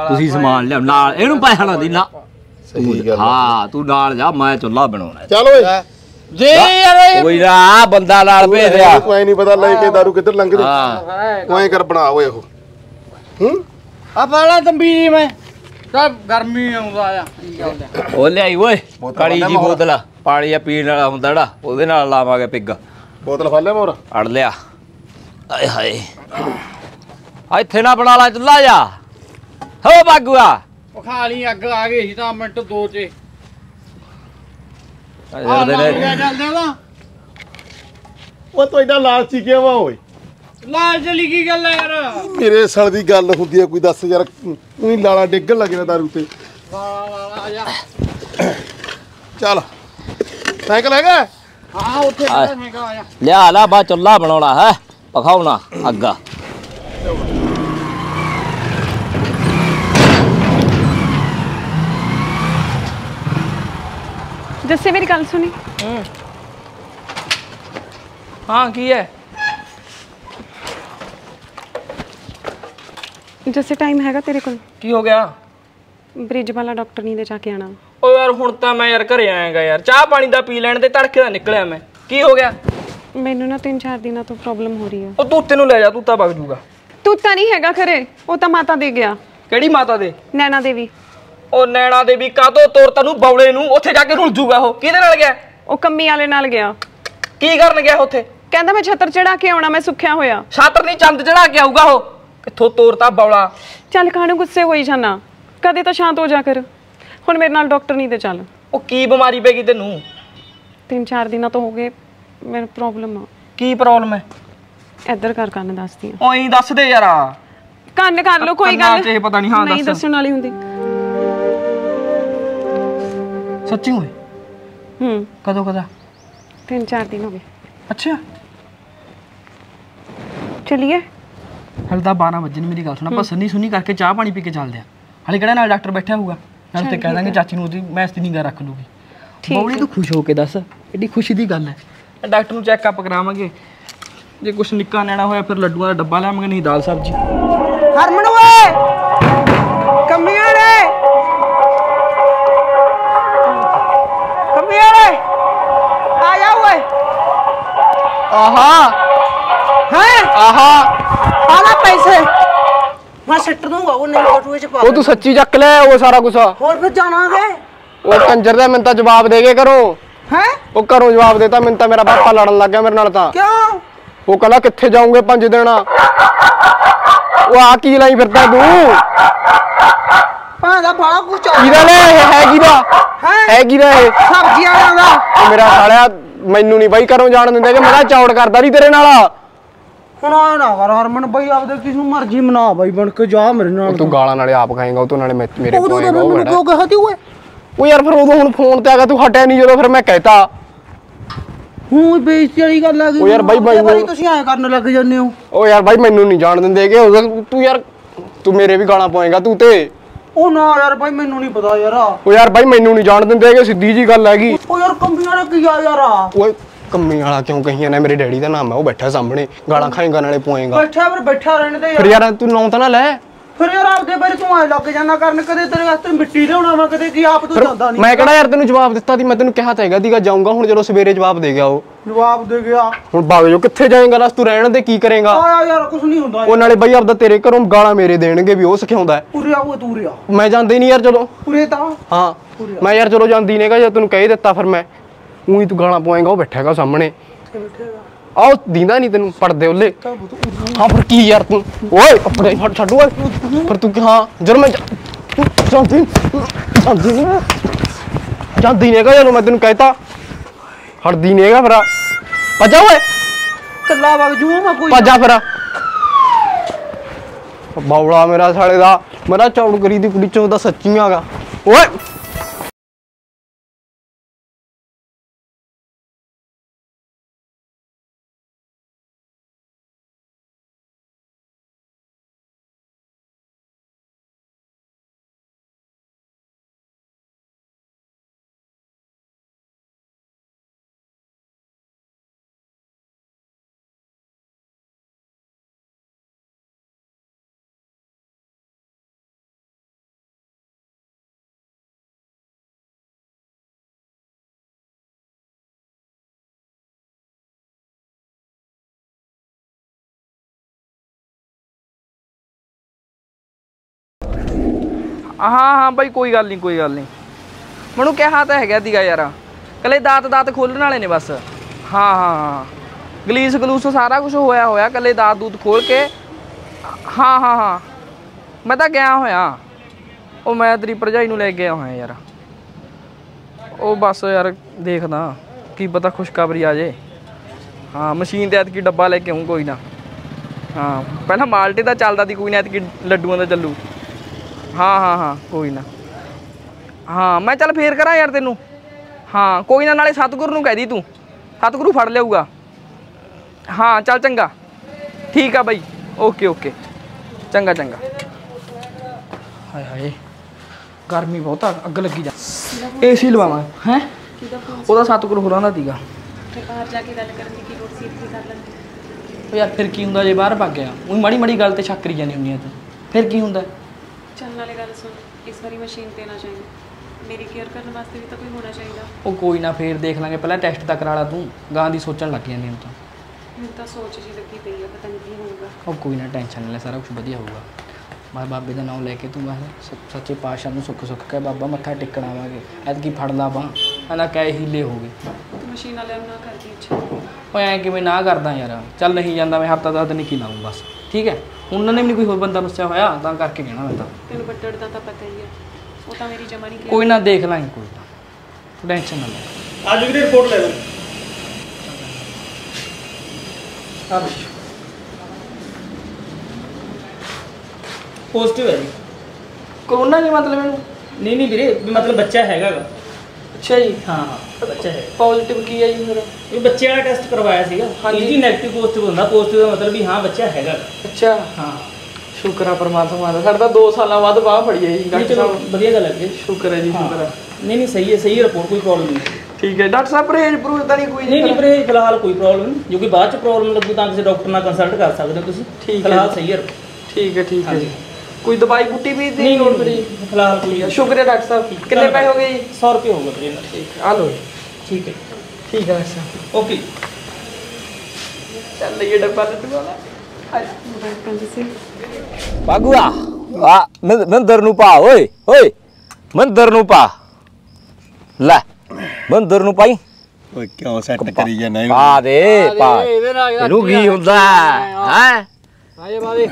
तुसी सामान लियाओ नाल एनू पैसा ना देना सही गल हां तू नाल जा मैं चुल्ला बनाउना चल ओए जे यार कोई ना बंदा लाल भेज दिया कोई नहीं पता लेके दारू किधर लंग दे कोई कर बना ओए हो हम आ वाला तंबी मैं सब गर्मी आंदा आया ओ ले आई ओए काली जी बोतल पानी या पीने वाला हुंदा डा ओदे नाल लावांगे पिग बोतल फड़ ले मोर अड़ लिया आए हाय आ इथे ना बना ला चुल्ला जा हो बागुआ खाली अग आ गई सी ता मिनट 2 चे लिया ला बा चुल्ला बना है पखाउना अग्गा जैसे मेरी गल सुनी हाँ की है जैसे टाइम हैगा तेरे को की हो गया ब्रिज वाला डॉक्टर नहीं दे जाके आना ओ यार हुण तां मैं यार घरे आएगा यार चाह पानी दा पी लैण ते तड़के दा निकलिया मैं की हो गया मैनू ना 3-4 दिना तो प्रॉब्लम हो रही है ओ तू तेनू ले जा तू तां भग जूगा तू तां नहीं हैगा घरे ओ तां माता दे गया केड़ी माता दे नैना देवी ओ नैना देवी कादो तोर तनु बौले नु ओथे जाके रुल जूगा हो किदे नाल गया ओ कम्मी वाले नाल गया की करन गया ओथे कहंदा मैं छतर चढ़ा के आउणा मैं सुखिया होया छतर नहीं चंद चढ़ा के आऊगा हो किथों तोरता बौला चल काणू गुस्से होई जाना कदे तो शांत हो जा कर हुण मेरे नाल डॉक्टर नहीं ते चल ओ की बीमारी पेगी तेनू 3-4 दिन तो हो गए मेरे प्रॉब्लम की प्रॉब्लम है इधर कर कान दसदी ओ ई दस दे यार कान कर लो कोई गल नहीं पता नहीं हां दस नहीं दसण वाली हुंदी सच्ची हुई कदों कदा 3-4 दिन हो गए अच्छा चलिए हल दा 12 बजे मेरी गल सुना बस नहीं सुनी करके चाह पानी पी के चल दिया हले केड़ा नाल डॉक्टर बैठा होगा नाल ते कह देंगे चाची नु मैं इस निगा रख लूगी बौली तू खुश हो के दस एडी खुशी दी गल है डॉक्टर नु चेकअप करावांगे जे कुछ निक्का नैना होया फिर लड्डूआ दा डब्बा लावांगे नहीं दाल सब्जी हरमन ओए कमियां रे आहा हैं आहा आला पैसे मैं सट ਕੱਟ ਦੂੰਗਾ ਉਹ ਨਹੀਂ ਕੱਟੂਏ ਚ ਪਾ ਉਹ ਤੂੰ ਸੱਚੀ ਚੱਕ ਲੈ ਉਹ ਸਾਰਾ ਗੁੱਸਾ ਹੋਰ ਫਿਰ ਜਾਣਾਂਗੇ ਉਹ ਕੰਜਰ ਦਾ ਮੈਨੂੰ ਤਾਂ ਜਵਾਬ ਦੇ ਕੇ ਕਰੋ ਹੈ ਉਹ ਕਰੋ ਜਵਾਬ ਦੇਤਾ ਮੈਨੂੰ ਤਾਂ ਮੇਰਾ ਬਾਪਾ ਲੜਨ ਲੱਗ ਗਿਆ ਮੇਰੇ ਨਾਲ ਤਾਂ ਕਿਉਂ ਉਹ ਕਹਿੰਦਾ ਕਿੱਥੇ ਜਾਉਂਗੇ 5 ਦਿਨ ਉਹ ਆ ਕੀ ਲਾਈ ਫਿਰਦਾ ਤੂੰ ਭਾਂਦਾ ਬੜਾ ਕੁਛ ਇਹਦਾ ਲੈ ਹੈ ਕਿਹਦਾ ਹੈ ਕਿਹਦਾ ਇਹ ਸਬਜ਼ੀਆਂ ਵਾਲਾ ਮੇਰਾ ਸਾਲਿਆ ਮੈਨੂੰ ਨਹੀਂ ਬਾਈ ਕਰੋ ਜਾਣ ਦਿੰਦੇ ਕਿ ਮੇਰਾ ਚੌੜ ਕਰਦਾ ਨਹੀਂ ਤੇਰੇ ਨਾਲ ਹੁਣ ਨਾ ਕਰ ਹਰਮਨ ਬਾਈ ਆਪਦੇ ਕਿਸ ਨੂੰ ਮਰਜ਼ੀ ਮਨਾ ਬਾਈ ਬਣ ਕੇ ਜਾ ਮੇਰੇ ਨਾਲ ਤੂੰ ਗਾਲਾਂ ਨਾਲੇ ਆਪ ਖਾਏਗਾ ਉਹ ਤੋਂ ਨਾਲੇ ਮੇਰੇ ਕੋਲ ਆਏਗਾ ਉਹ ਮੈਨੂੰ ਕਿਉਂ ਕਹਤੀ ਓਏ ਉਹ ਯਾਰ ਫਿਰ ਉਦੋਂ ਹੁਣ ਫੋਨ ਤੇ ਆ ਗਿਆ ਤੂੰ ਹਟਿਆ ਨਹੀਂ ਜਦੋਂ ਫਿਰ ਮੈਂ ਕਹਿਤਾ ਹੂੰ ਬੇਇੱਜ਼ਤੀ ਵਾਲੀ ਗੱਲ ਆ ਗਈ ਉਹ ਯਾਰ ਬਾਈ ਬਾਈ ਤੁਸੀਂ ਐ ਕਰਨ ਲੱਗ ਜਾਂਦੇ ਹੋ ਉਹ ਯਾਰ ਬਾਈ ਮੈਨੂੰ ਨਹੀਂ ਜਾਣ ਦਿੰਦੇ ਕਿ ਤੂੰ ਯਾਰ ਤੂੰ ਮੇਰੇ ਵੀ ਗਾਲਾਂ ਪਾਏਗਾ ਤੂੰ ਤੇ ਉਹ ਨਾ ਯਾਰ ਬਾਈ ਮੈਨੂੰ ਨਹੀਂ ਪਤਾ ਯਾਰ ਉਹ ਯਾਰ ਬਾਈ ਮੈਨੂੰ ਨਹੀਂ ਜਾਣ ਦਿੰਦੇ ਕਿ ਸਿੱਧੀ ਜੀ ਗੱਲ ਹੈਗੀ ਉਹ ਯਾਰ ਕੰਮੀ ਵਾਲਾ ਕੀ ਆ ਯਾਰ ਓਏ ਕੰਮੀ ਵਾਲਾ ਕਿਉਂ ਕਹੀਆਂ ਨੇ ਮੇਰੇ ਡੈਡੀ ਦਾ ਨਾਮ ਹੈ ਉਹ ਬੈਠਾ ਸਾਹਮਣੇ ਗਾਲਾਂ ਖਾਏਗਾ ਨਾਲੇ ਪੋਏਗਾ ਬੈਠਾ ਪਰ ਬੈਠਾ ਰਹਿਣ ਦੇ ਯਾਰ ਫਿਰ ਯਾਰ ਤੂੰ ਨੌਂ ਤਾਂ ਨਾ ਲੈ ਫਿਰ ਯਾਰ ਆਪਦੇ ਬਾਰੇ ਤੂੰ ਆਏ ਲੱਗ ਜਾਣਾ ਕਰਨ ਕਦੇ ਤੇਰੇ ਵਾਸਤੇ ਮਿੱਟੀ ਲਿਆਉਣਾ ਵਾ ਕਦੇ ਕੀ ਆਪ ਤੂੰ ਜਾਂਦਾ ਨਹੀਂ ਮੈਂ ਕਿਹੜਾ ਯਾਰ ਤੈਨੂੰ ਜਵਾਬ ਦਿੱਤਾ ਦੀ ਮੈਂ ਤੈਨੂੰ ਕਿਹਾ ਤਾਂ ਹੈਗਾ ਦੀਗਾ ਜਾਊਂਗਾ ਹੁਣ ਜਦੋਂ ਸਵੇਰੇ ਜਵਾਬ ਦੇ ਗਿਆ ਉਹ ਜਵਾਬ ਦੇ ਗਿਆ ਹੁਣ ਬਾਗ ਜੋ ਕਿੱਥੇ ਜਾਏਗਾ ਨਾ ਤੂੰ ਰਹਿਣ ਦੇ ਕੀ ਕਰੇਗਾ ਆ ਯਾਰ ਕੁਝ ਨਹੀਂ ਹੁੰਦਾ ਉਹ ਨਾਲੇ ਬਾਈ ਆਪਦਾ ਤੇਰੇ ਘਰੋਂ ਗਾਲਾਂ ਮੇਰੇ ਦੇਣਗੇ ਵੀ ਉਹ ਸਿਖਾਉਂਦਾ ਉਰੇ ਆਉ ਤੂੰ ਰਿਆ ਮੈਂ ਜਾਂਦੀ ਨਹੀਂ ਯਾਰ ਚਲੋ ਉਰੇ ਤਾਂ ਹਾਂ ਮੈਂ ਯਾਰ ਚਲੋ ਜਾਂਦੀ ਨਹੀਂਗਾ ਜੇ ਤੈਨੂੰ ਕਹਿ ਦਿੱਤਾ ਫਿਰ ਮੈਂ ਉਹੀ ਤੂੰ ਗਾਲਾਂ ਪਾਏਗਾ ਉਹ ਬੈਠੇਗਾ ਸਾਹਮਣੇ ਆਹ ਦੀਂਦਾ ਨਹੀਂ ਤੈਨੂੰ ਪੜਦੇ ਉਹਲੇ ਹਾਂ ਫਿਰ ਕੀ ਯਾਰ ਤੂੰ ਓਏ ਕੱਪੜੇ ਛੱਡ ਓਏ ਫਿਰ ਤੂੰ ਹਾਂ ਜਦ ਮੈਂ ਜਾਂਦੀ ਨਹੀਂਗਾ ਜਦੋਂ ਮੈਂ ਤੈਨੂੰ ਕਹਿਤਾ ਹਟਦੀ ਨਹੀਂਗਾ ਫਿਰ ਭੱਜਾ ਓਏ ਕੱਲਾ ਵਗ ਜੂ ਮੈਂ ਕੋਈ ਭੱਜਾ ਫਿਰ ਬਾਉਲਾ ਮੇਰਾ ਸਾਲੇ ਦਾ ਮੇਰਾ ਚੌੜਗਰੀ ਦੀ ਕੁੜੀ ਚੋਂ ਦਾ ਸੱਚੀਆਂ ਗਾ ਓਏ हाँ हाँ भाई कोई गल नहीं मैं कहा तो है दीगा यार कले दात खोलने वाले ने बस हाँ हाँ गलीस गलूस सारा कुछ होया होया कले दात दूत खोल के हाँ हाँ हाँ मैं तो गया होया वो मैं तेरी भरजाई नूं ले गया होया यार वो बस यार देखना की पता खुशखबरी आ जाए हाँ मशीन तो ऐतकी डब्बा लेके आऊँ कोई ना हाँ पहला माल्टे का चलता थी कोई ना ऐतकी लड्डुआं का चलू हाँ हाँ हाँ कोई ना हाँ मैं चल फेर करा यार तेनू हाँ कोई ना नाले सतगुरु नूं कह दी तू सतगुरु फड़ लेगा हाँ चल चंगा ठीक है बई ओके ओके चंगा चंगा हाय हाय गर्मी बहुत अग लगी जा एसी लवावा है वह सतगुरु होरां दा दीगा यार फिर की हुंदा जे बाहर भग गया उही माड़ी माड़ी गल ते शक करी जांदी हुंदी तू फिर की हुंदा चलने वाली गल सुन इस बारी मशीन देना चाहिए मेरी केयर करने वास्ते भी तो कोई होना चाहिए वो कोई ना फिर देख लांगे पहला टेस्ट तक करा ला तू गां दी सोचण लग जांदी हुण तां सोच जी लगी पई है पता नहीं की होगा वो कोई ना टेंशन नहीं ले सारा कुछ वधिया होगा मां बाबे दा नाम लेके तू बस सच्चे पातशाह नूं सुख सुख कह बाबा मत्था टेकण आवांगे ऐतकी फड़ ला बां ऐना कह हीले हो गए मशीन वाले ना कर दी अच्छा ओए ऐ किवें ना करदा यार चल नहीं जांदा मैं हफ्ता 10 दिन की लाऊं बस ठीक है उन्होंने भी नहीं कोई होर बंदा बसया होया तां करके कहना मैं तां तेनू बट्टड़ दा तां पता ही है वो तां मेरी जमा नहीं कोई ना देख लांगे कोई ना टेंशन ना ले आज की रिपोर्ट ले लो पॉजिटिव है कोरोना नहीं मतलब नहीं वीरे मतलब बच्चा हैगा अच्छा जी हाँ बच्चा है पॉजिटिव की है जी मेरा ये बच्चे वाला टेस्ट करवाया सीगा हाँ जी नेगेटिव पॉजिटिव होंदा पॉजिटिव का मतलब भी हाँ बच्चा हैगा अच्छा हाँ शुक्र है परमात्मा दा साडा 2 साल बाद बाह पड़ी है जी डॉक्टर साहब बढ़िया गल है शुक्र है जी शुक्र है नहीं सही है रिपोर्ट कोई प्रॉब्लम नहीं ठीक है डॉक्टर साहब परहेज परूज तां नहीं कोई नहीं परहेज फिलहाल कोई प्रॉब्लम नहीं जो कोई बाद च प्रॉब्लम लगू तां किसी डॉक्टर नाल कंसल्ट कर सकदे हो तुसीं ठीक है फिलहाल सही है ठीक है जी कोई दवाई बूटी भी नहीं लोड़ पड़ी फिलहाल कोई शुक्रिया डॉक्टर साहब कितने पैसे हो गए 100 रुपये हो गए ठीक आ लो ठीक है अच्छा ओके चल ये डब्बा लड्डू वाला बागुआ मंदरनु पा ओय ओय मंदरनु पा ला मंदरनु पाई ओय क्यों सेट करी जे नहीं पा दे पा रुगी हुंदा हैं आजे पा दे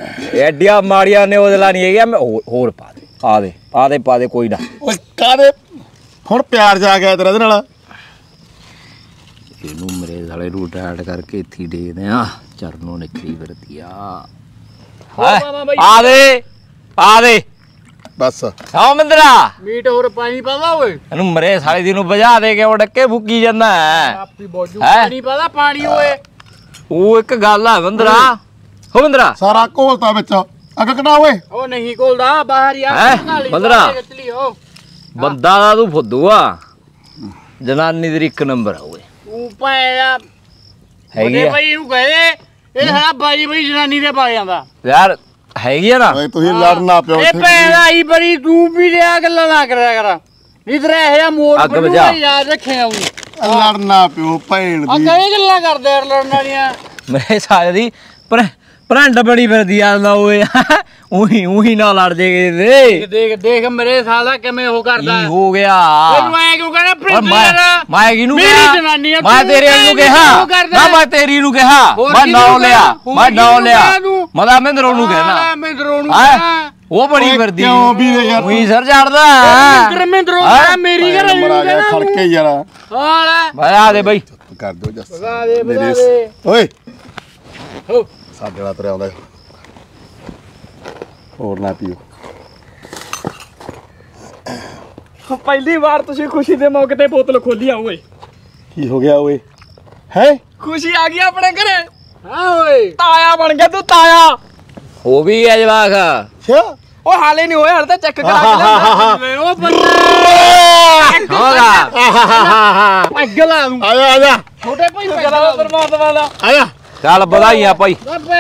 एडिया मारिया ने ओदला नहीं है क्या मैं और पा दे आ दे आ दे पा दे कोई ना ओय कारे ਹੁਣ प्यार जा गया तेरे ਨਾਲ ਇਹਨੂੰ ਮਰੇ ਸਾਲੇ ਰੂਟ ਐਡ ਕਰਕੇ ਇੱਥੇ ਦੇ ਦੇ ਆ ਚਰਨੋਂ ਨਿਕਲੀ ਵਰਦੀ ਆ ਦੇ ਆ ਦੇ ਬਸ ਸਾਹ ਮੰਦਰਾ ਮੀਟ ਹੋਰ ਪਾਣੀ ਪਾਵਾ ਓਏ ਇਹਨੂੰ ਮਰੇ ਸਾਲੇ ਦੀ ਨੂੰ ਵਜਾ ਦੇ ਕੇ ਉਹ ਡੱਕੇ ਫੁੱਕੀ ਜਾਂਦਾ ਆਪੀ ਬੋਜੂ ਪਾਣੀ ਪਾਦਾ ਪਾਣੀ ਓਏ ਉਹ ਇੱਕ ਗੱਲ ਆ ਮੰਦਰਾ ਹੋ ਮੰਦਰਾ ਸਾਰਾ ਘੋਲਤਾ ਵਿੱਚ ਅੱਗ ਕਢਾ ਓਏ ਉਹ ਨਹੀਂ ਘੋਲਦਾ ਬਾਹਰ ਯਾਰ ਮੰਦਰਾ बंदा तू फुदू आ जनानी तेरी एक नंबर आओ यार है ना लड़ना बड़ी तू भी गल्ला ना करा करा याद रखेगा लड़ना प्यो भैन गल्ला करदा यार लड़ना मेरे सारे दी भरंड बड़ी फिर ऊही ना लड़ देख देख देख मेरे साला किमें हो करदा हो गया मैं क्यों कहना प्रिंस मैं किनु कहया मैं तेरे नु कहया ना मैं तेरी नु कहया मैं ना लिया मदा महेंद्रो नु कहना महेंद्रो नु वो बड़ी वर्दी क्यों भी यार ऊही सर जाड़दा महेंद्रो मेरी घर खड़के यार हां भरा दे भाई कर दो जस मेरे ओए हो साडे रात रे आंदा और ना पियो पहली बार तुसी खुशी दे मौके ते बोतल खोली आ ओए की हो गया ओए है खुशी आ गई अपने घरे हां ओए ताया बन गया तू ताया हो भी है जवाक अच्छा ओ हाले नहीं होए हाले तो चेक करा के ओ बंदा हां गला आजा आजा छोटे भाई गला परमात्मा वाला आजा चल बधाइयां भाई ठोके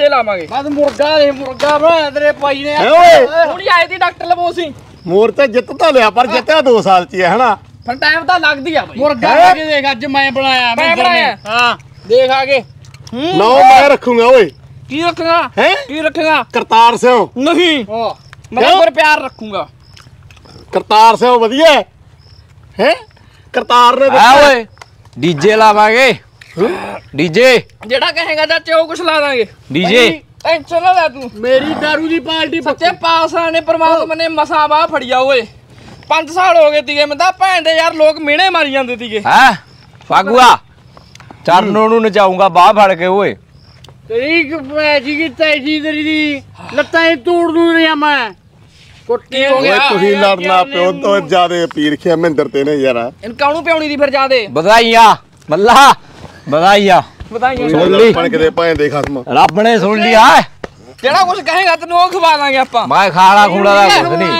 जे लावांगे बस मुर्गा दे मुर्गा बना तेरे भाई ने हुणी आए थी डॉक्टर लवो सी मोर ते जित ता लिया पर जितया 2 साल च है ना फिर टाइम ता लगदी आ भाई मुर्गा के देख आज मैं बनाया हां देख आगे नो मैं रखूंगा ओए की रखूंगा हैं की रखूंगा करतार सिंह नहीं मैं पर प्यार रखूंगा करतार सिंह बढ़िया हैं करतार ने हां ओए डीजे लावांगे डीजे जेड़ा कहेगा चाचे वो कुछ ला देंगे डीजे टेंशन ना ले तू मेरी दारू दी पार्टी सच्चे पासा ने परमात्मा ने मसा बाह फड़िया ओए 5 साल हो गए तीगे मैं ता भैन दे यार लोग मीणे मारी जांदे तीगे हैं फागुआ चरणों नु नचाऊंगा बाह फड़ के ओए तेरी जी की तेजी तेरी दी लत्तां तोड़ दूं रे मैं कुट्टी हो गया तुही लड़ना पियो तो ज्यादा पी रखिया महेंद्र ते ने यार इन काणू पियाउणी दी फिर ज्यादा बधाइयां मल्ला बधाइया रब ने सुन लिया जेड़ा कुछ कहेगा तन्नू ओ खवा दांगे आपां मैं खाला खुड़ा दा कुछ नहीं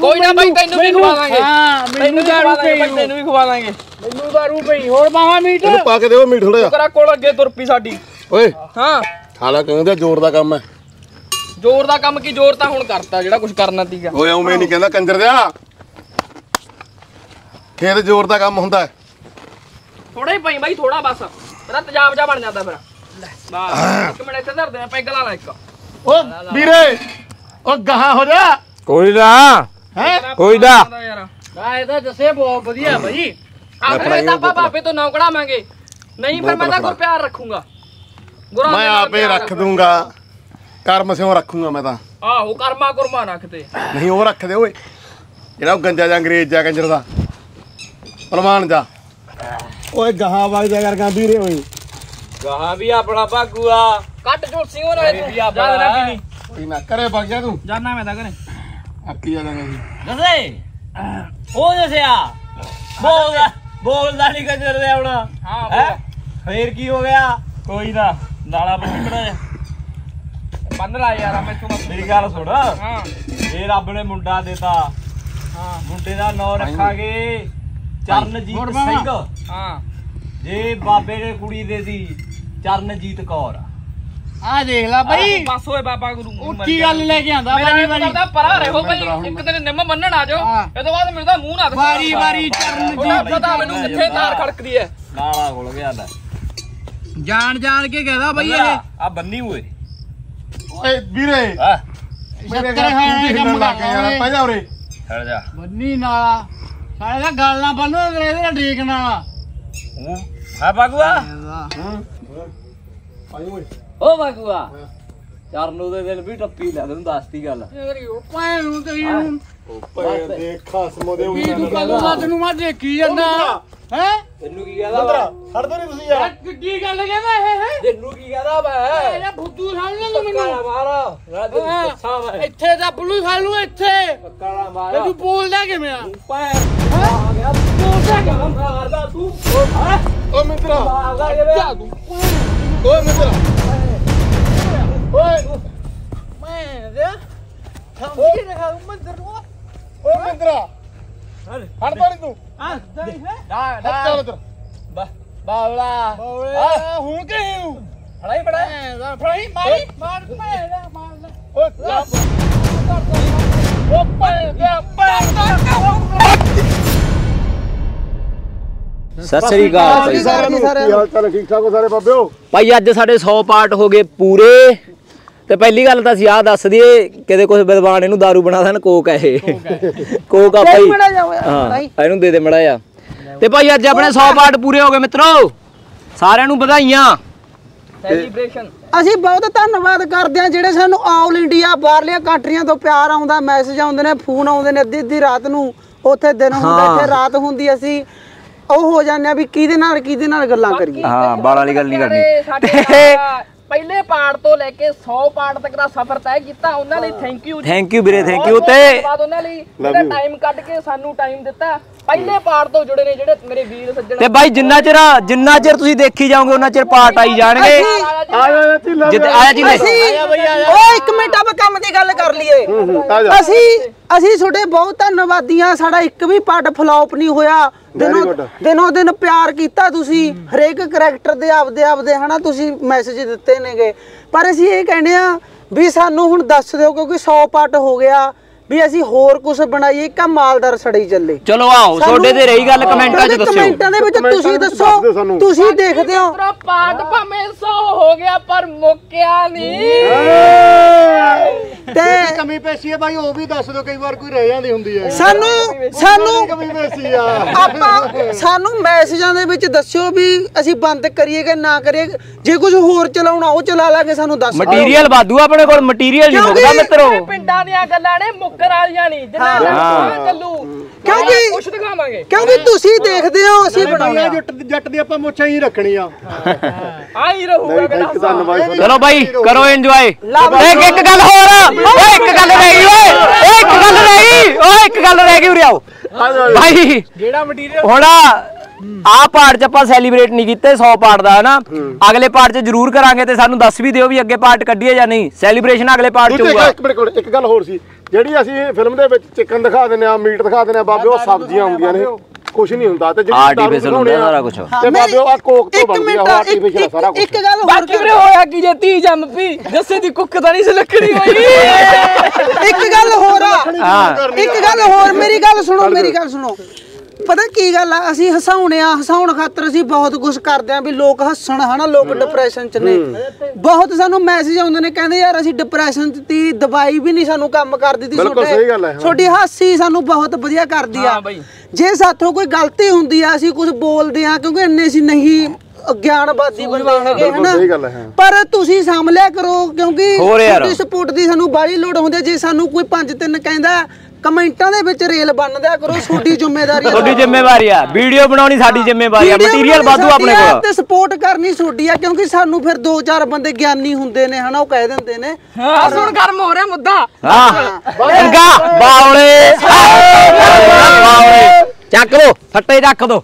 कोई ना भाई तैनू भी खवा दांगे हां तैनू दारू पई तैनू भी खवा दांगे तैनू दारू पई और बावा मीट तू पा के देओ मीट थोड़ा जा तेरा कोल अगे तुरपी साडी ओए हां खाला कहंदा जोर दा काम है जोर दा काम की जोर ता हुन करता जेड़ा कुछ करना तीगा ओए ओवें नहीं कहंदा कंजर दिया खेत जोर दा काम हुंदा है थोड़ा ही पई भाई थोड़ा बस तेरा तजाब जा बन जाता फिर बस मिनट इधर धर दे पैग ला एक ओ वीरे ओ गहा हो जा कोई ना है कोई ना गाय तो जसे बहुत बढ़िया भाई आपने तापा पापे तो नौकड़ा मांगे नहीं पर मैं तो प्यार रखूंगा मैं आपे रख दूंगा कर्म से रखूंगा मैं तो आहो कर्मा कुर्मा रखते नहीं वो रख दे ओए जेड़ा गंजा जा अंग्रेज जा कंजर दा परमान जा ओए गहा वाग जा करगा भी रे ओए गहा भी अपना भागुआ कट झोसी हो रे तू जा ना पीनी ना करे भाग जा तू जाना मैं ता करे अक्की जा जांगे जसे ओ जसेया बोल दानी गजर रे अपना हां फिर की हो गया कोई ना नाला बंदी बड़ा बंद ला यार मैं तू मेरी गल सुन हां ये रब ने मुंडा देता हां मुंडे दा नाम रखांगे चरणजीत सिंह हां जे बाबे ने कुड़ी दे दी चरणजीत कौर आ देख ला भाई बस ओए बाबा गुरु उठी गल लेके आंदा बारी बारी परा रहो भाई एक दिन निम मनन आ जाओ ए तो बाद मेरा मुंह ना बारी बारी चरणजीत पता मेनू किथे तार खड़कदी है नाला खोल गया ना जान जान के कहदा भाई ये आ बन्नी होए वीरे मेरे का बन्नी नाला साला गालना बनो रे ठीक नाला हां बागुआ ओ बागुआ चार नो दे दिल भी टप्पी ला दूं दास्ती गल मेरी ओ पाए नु ते ओ पाए देखा समो दे नु बागुआ तनु मा देखी ना हैं तनु की कहदा छड़ दो रे तुसी यार की गल कहदा है तनु की कहदा बे ए भुत्तू छड़ ले मेनू मारा राज गुस्सा बे इथे दा ब्लू छड़ लू इथे काला मारा तू बोलदा के मेरा पाए आ गया बोलदा के हम करदा तू ओ मित्रा आ गया तू ओ मित्रा सत श्री अकाल सारे ठीक ठाक हो सारे बाबे भाई अज साढ़े 100 पार्ट हो गए पूरे ते पहली गल तो अह दस दिए कि कुछ विद्वान इनू दारू बना सन कोक है कोक आप हाँ इनू दे मड़ाया तो भाई अज अपने 100 पार्ट पूरे हो गए मित्रों सारे बधाइयां ਅਸੀਂ बहुत धन्यवाद करते हैं ਜਿਹੜੇ ਸਾਨੂੰ ਆਲ ਇੰਡੀਆ ਬਾਹਰਲੀਆਂ ਕੰਟਰੀਆਂ ਤੋਂ ਪਿਆਰ ਆਉਂਦਾ ਮੈਸੇਜ ਆਉਂਦੇ ਨੇ ਫੋਨ ਆਉਂਦੇ ਨੇ ਅੱਧੀ ਅੱਧੀ ਰਾਤ ਨੂੰ ਉੱਥੇ ਦਿਨ ਹੁੰਦਾ ਇੱਥੇ ਰਾਤ ਹੁੰਦੀ ਅਸੀਂ ਉਹ ਹੋ ਜਾਂਦੇ ਆ ਵੀ ਕਿਹਦੇ ਨਾਲ ਗੱਲਾਂ ਕਰੀਏ ਹਾਂ ਬਾਲ ਵਾਲੀ ਗੱਲ ਨਹੀਂ ਕਰਨੀ पहले पार्ट तो लेके 100 पार्ट तक दा सफर तय कीता उन्हां लई थैंक यू वीरे थैंक यू ते बाद उन्हां लई बड़ा टाइम कट के सानू टाइम दिता पहले पार्ट तो जुड़े ने जेडे मेरे वीर सज्जन ते भाई जिन्ना चिर तुसी देखी जाओगे उन्ना चिर पार्ट आई जाणगे आया जी ओ 1 मिनट अब काम दी गल कर लिए ਅਸੀਂ ਤੁਹਾਡੇ ਬਹੁਤ ਧੰਨਵਾਦੀ ਆ ਸਾਡਾ ਇੱਕ ਵੀ ਪਾਰਟ ਫਲੌਪ ਨਹੀਂ ਹੋਇਆ ਦਿਨੋਂ ਦਿਨ ਪਿਆਰ ਕੀਤਾ ਤੁਸੀਂ ਹਰੇਕ ਕੈਰੈਕਟਰ ਦੇ ਆਪਦੇ ਹਨਾ ਤੁਸੀਂ ਮੈਸੇਜ ਦਿੱਤੇ ਨੇਗੇ ਪਰ ਅਸੀਂ ਇਹ ਕਹਿੰਦੇ ਆ ਵੀ ਸਾਨੂੰ ਹੁਣ ਦੱਸ ਦਿਓ ਕਿਉਂਕਿ 100 ਪਾਰਟ ਹੋ ਗਿਆ ਵੀ ਅਸੀਂ ਹੋਰ ਕੁਝ ਬਣਾਈਏ ਕਮਾਲਦਾਰ ਸੜੀ ਚੱਲੇ ਚਲੋ ਆਓ ਤੁਹਾਡੇ ਤੇ ਰਹੀ ਗੱਲ ਕਮੈਂਟਾਂ 'ਚ ਦੱਸੋ ਕਮੈਂਟਾਂ ਦੇ ਵਿੱਚ ਤੁਸੀਂ ਦੱਸੋ ਤੁਸੀਂ ਦੇਖਦੇ ਹੋ ਪੂਰਾ ਪਾਰਟ ਭਾਵੇਂ 100 ਹੋ ਗਿਆ ਪਰ ਮੁੱਕਿਆ ਨਹੀਂ ਤੇ ਕਮੀ ਪੈਸੀ ਹੈ ਭਾਈ ਉਹ ਵੀ ਦੱਸ ਦਿਓ ਕਈ ਵਾਰ ਕੋਈ ਰਹਿ ਜਾਂਦੀ ਹੁੰਦੀ ਹੈ ਸਾਨੂੰ ਕਮੀ ਪੈਸੀ ਆ ਆਪਾਂ ਸਾਨੂੰ ਮੈਸੇਜਾਂ ਦੇ ਵਿੱਚ ਦੱਸਿਓ ਵੀ ਅਸੀਂ ਬੰਦ ਕਰੀਏ ਕਿ ਨਾ ਕਰੀਏ ਜੇ ਕੁਝ ਹੋਰ ਚਲਾਉਣਾ ਉਹ ਚਲਾ ਲਾਂਗੇ ਸਾਨੂੰ ਦੱਸ ਮਟੀਰੀਅਲ ਵਾਧੂ ਆਪਣੇ ਕੋਲ ਮਟੀਰੀਅਲ ਨਹੀਂ ਮੁੱਕਦਾ ਮਿੱਤਰੋ ਪਿੰਡਾਂ ਦੀਆਂ ਗੱਲਾਂ ਨੇ ਮੁੱਕਰ ਵਾਲੀਆਂ ਨਹੀਂ ਜਿਨ੍ਹਾਂ ਨਾਲ ਚੱਲੂ ਕਿਉਂਕਿ ਕੁਝ ਦਿਖਾਵਾਂਗੇ ਕਿਉਂਕਿ ਤੁਸੀਂ ਦੇਖਦੇ ਹੋ ਅਸੀਂ ਬਣਾਉਣਾ ਜੱਟ ਦੀ ਆਪਾਂ ਮੋਛਾਂ ਹੀ ਰੱਖਣੀਆਂ ਆ ਹੀ ਰਹੂਗਾ ਚਲੋ ਭਾਈ ਕਰੋ ਇੰਜੋਏ ਇੱਕ ਗੱਲ ਹੋਰ अगले पार्ट च जरूर करांगे ते सानू दस भी दिओ वी अगे पार्ट कड्ढिए जां नहीं सेलिब्रेशन अगले पार्ट च होगा एक गल होर सी जिहड़ी असीं फिल्म दे विच चिकन दिखा दिंदे आ मीट दिखा दिंदे आ बाबे ओह सब्जियां हुंदियां ने ਕੁਝ ਨਹੀਂ ਹੁੰਦਾ ਤੇ ਜਿਹੜੀ ਆਰਟੀਫੀਸ਼ਲ ਹੁੰਦਾ ਸਾਰਾ ਕੁਝ ਤੇ ਬਾਬੇ ਆ ਕੋਕ ਤੋਂ ਬਣਿਆ ਆਰਟੀਫੀਸ਼ਲ ਸਾਰਾ ਕੁਝ ਇੱਕ ਗੱਲ ਹੋਰ ਕਿਵੇਂ ਹੋਇਆ ਕਿ ਜੇ 30 ਜੰਮ ਪੀ ਜੱਸੇ ਦੀ ਕੁੱਕ ਤਾਂ ਨਹੀਂ ਸੀ ਲੱਕੜੀ ਹੋਈ ਇੱਕ ਗੱਲ ਹੋਰ ਮੇਰੀ ਗੱਲ ਸੁਣੋ ਪਤਾ ਕੀ ਗੱਲ ਆ ਅਸੀਂ ਹਸਾਉਣੇ ਆ ਹਸਾਉਣ ਖਾਤਰ ਅਸੀਂ ਬਹੁਤ ਕੁਝ ਕਰਦੇ ਆ ਵੀ ਲੋਕ ਹੱਸਣ ਹਨਾ ਲੋਕ ਡਿਪਰੈਸ਼ਨ ਚ ਨੇ ਬਹੁਤ ਸਾਨੂੰ ਮੈਸੇਜ ਆਉਂਦੇ ਨੇ ਕਹਿੰਦੇ ਯਾਰ ਅਸੀਂ ਡਿਪਰੈਸ਼ਨ ਦੀ ਦਵਾਈ ਵੀ ਨਹੀਂ ਸਾਨੂੰ ਕੰਮ ਕਰ ਦਿੱਤੀ ਤੁਹਾਡੀ ਹਾਸੀ ਸਾਨੂੰ ਬਹੁਤ ਵਧੀਆ ਕਰਦੀ ਆ ਜੇ ਸਾਥੋਂ ਕੋਈ ਗਲਤੀ ਹੁੰਦੀ ਆ ਅਸੀਂ ਕੁਝ ਬੋਲਦੇ ਆ ਕਿਉਂਕਿ ਇੰਨੇ ਅਸੀਂ ਨਹੀਂ ਗਿਆਨਵਾਦੀ ਬਣਵਾਉਣਗੇ ਹਨਾ ਪਰ ਤੁਸੀਂ ਸਾਂਭ ਲਿਆ ਕਰੋ ਕਿਉਂਕਿ ਤੁਹਾਡੀ ਸਪੋਰਟ ਦੀ ਸਾਨੂੰ ਬਾਹਲੀ ਲੋੜ ਹੁੰਦੀ ਆ ਜੇ ਸਾਨੂੰ ਕੋਈ 5-3 ਕਹਿੰਦਾ ਕਮੈਂਟਾਂ ਦੇ ਵਿੱਚ ਰੇਲ ਬੰਨ ਦਿਆ ਕਰੋ ਤੁਹਾਡੀ ਜ਼ਿੰਮੇਵਾਰੀ ਆ ਵੀਡੀਓ ਬਣਾਉਣੀ ਸਾਡੀ ਜ਼ਿੰਮੇਵਾਰੀ ਆ ਮਟੀਰੀਅਲ ਵਾਧੂ ਆਪਣੇ ਕੋਲ ਤੇ ਸਪੋਰਟ ਕਰਨੀ ਤੁਹਾਡੀ ਆ ਕਿਉਂਕਿ ਸਾਨੂੰ ਫਿਰ 2-4 ਬੰਦੇ ਗਿਆਨੀ ਹੁੰਦੇ ਨੇ ਹਨਾ ਉਹ ਕਹਿ ਦਿੰਦੇ ਨੇ ਆ ਸੁਣ ਗਰਮ ਹੋ ਰਿਹਾ ਮੁੱਦਾ ਬਾਉਲੇ ਚੱਕ ਲੋ ਫੱਟੇ ਰੱਖ ਦੋ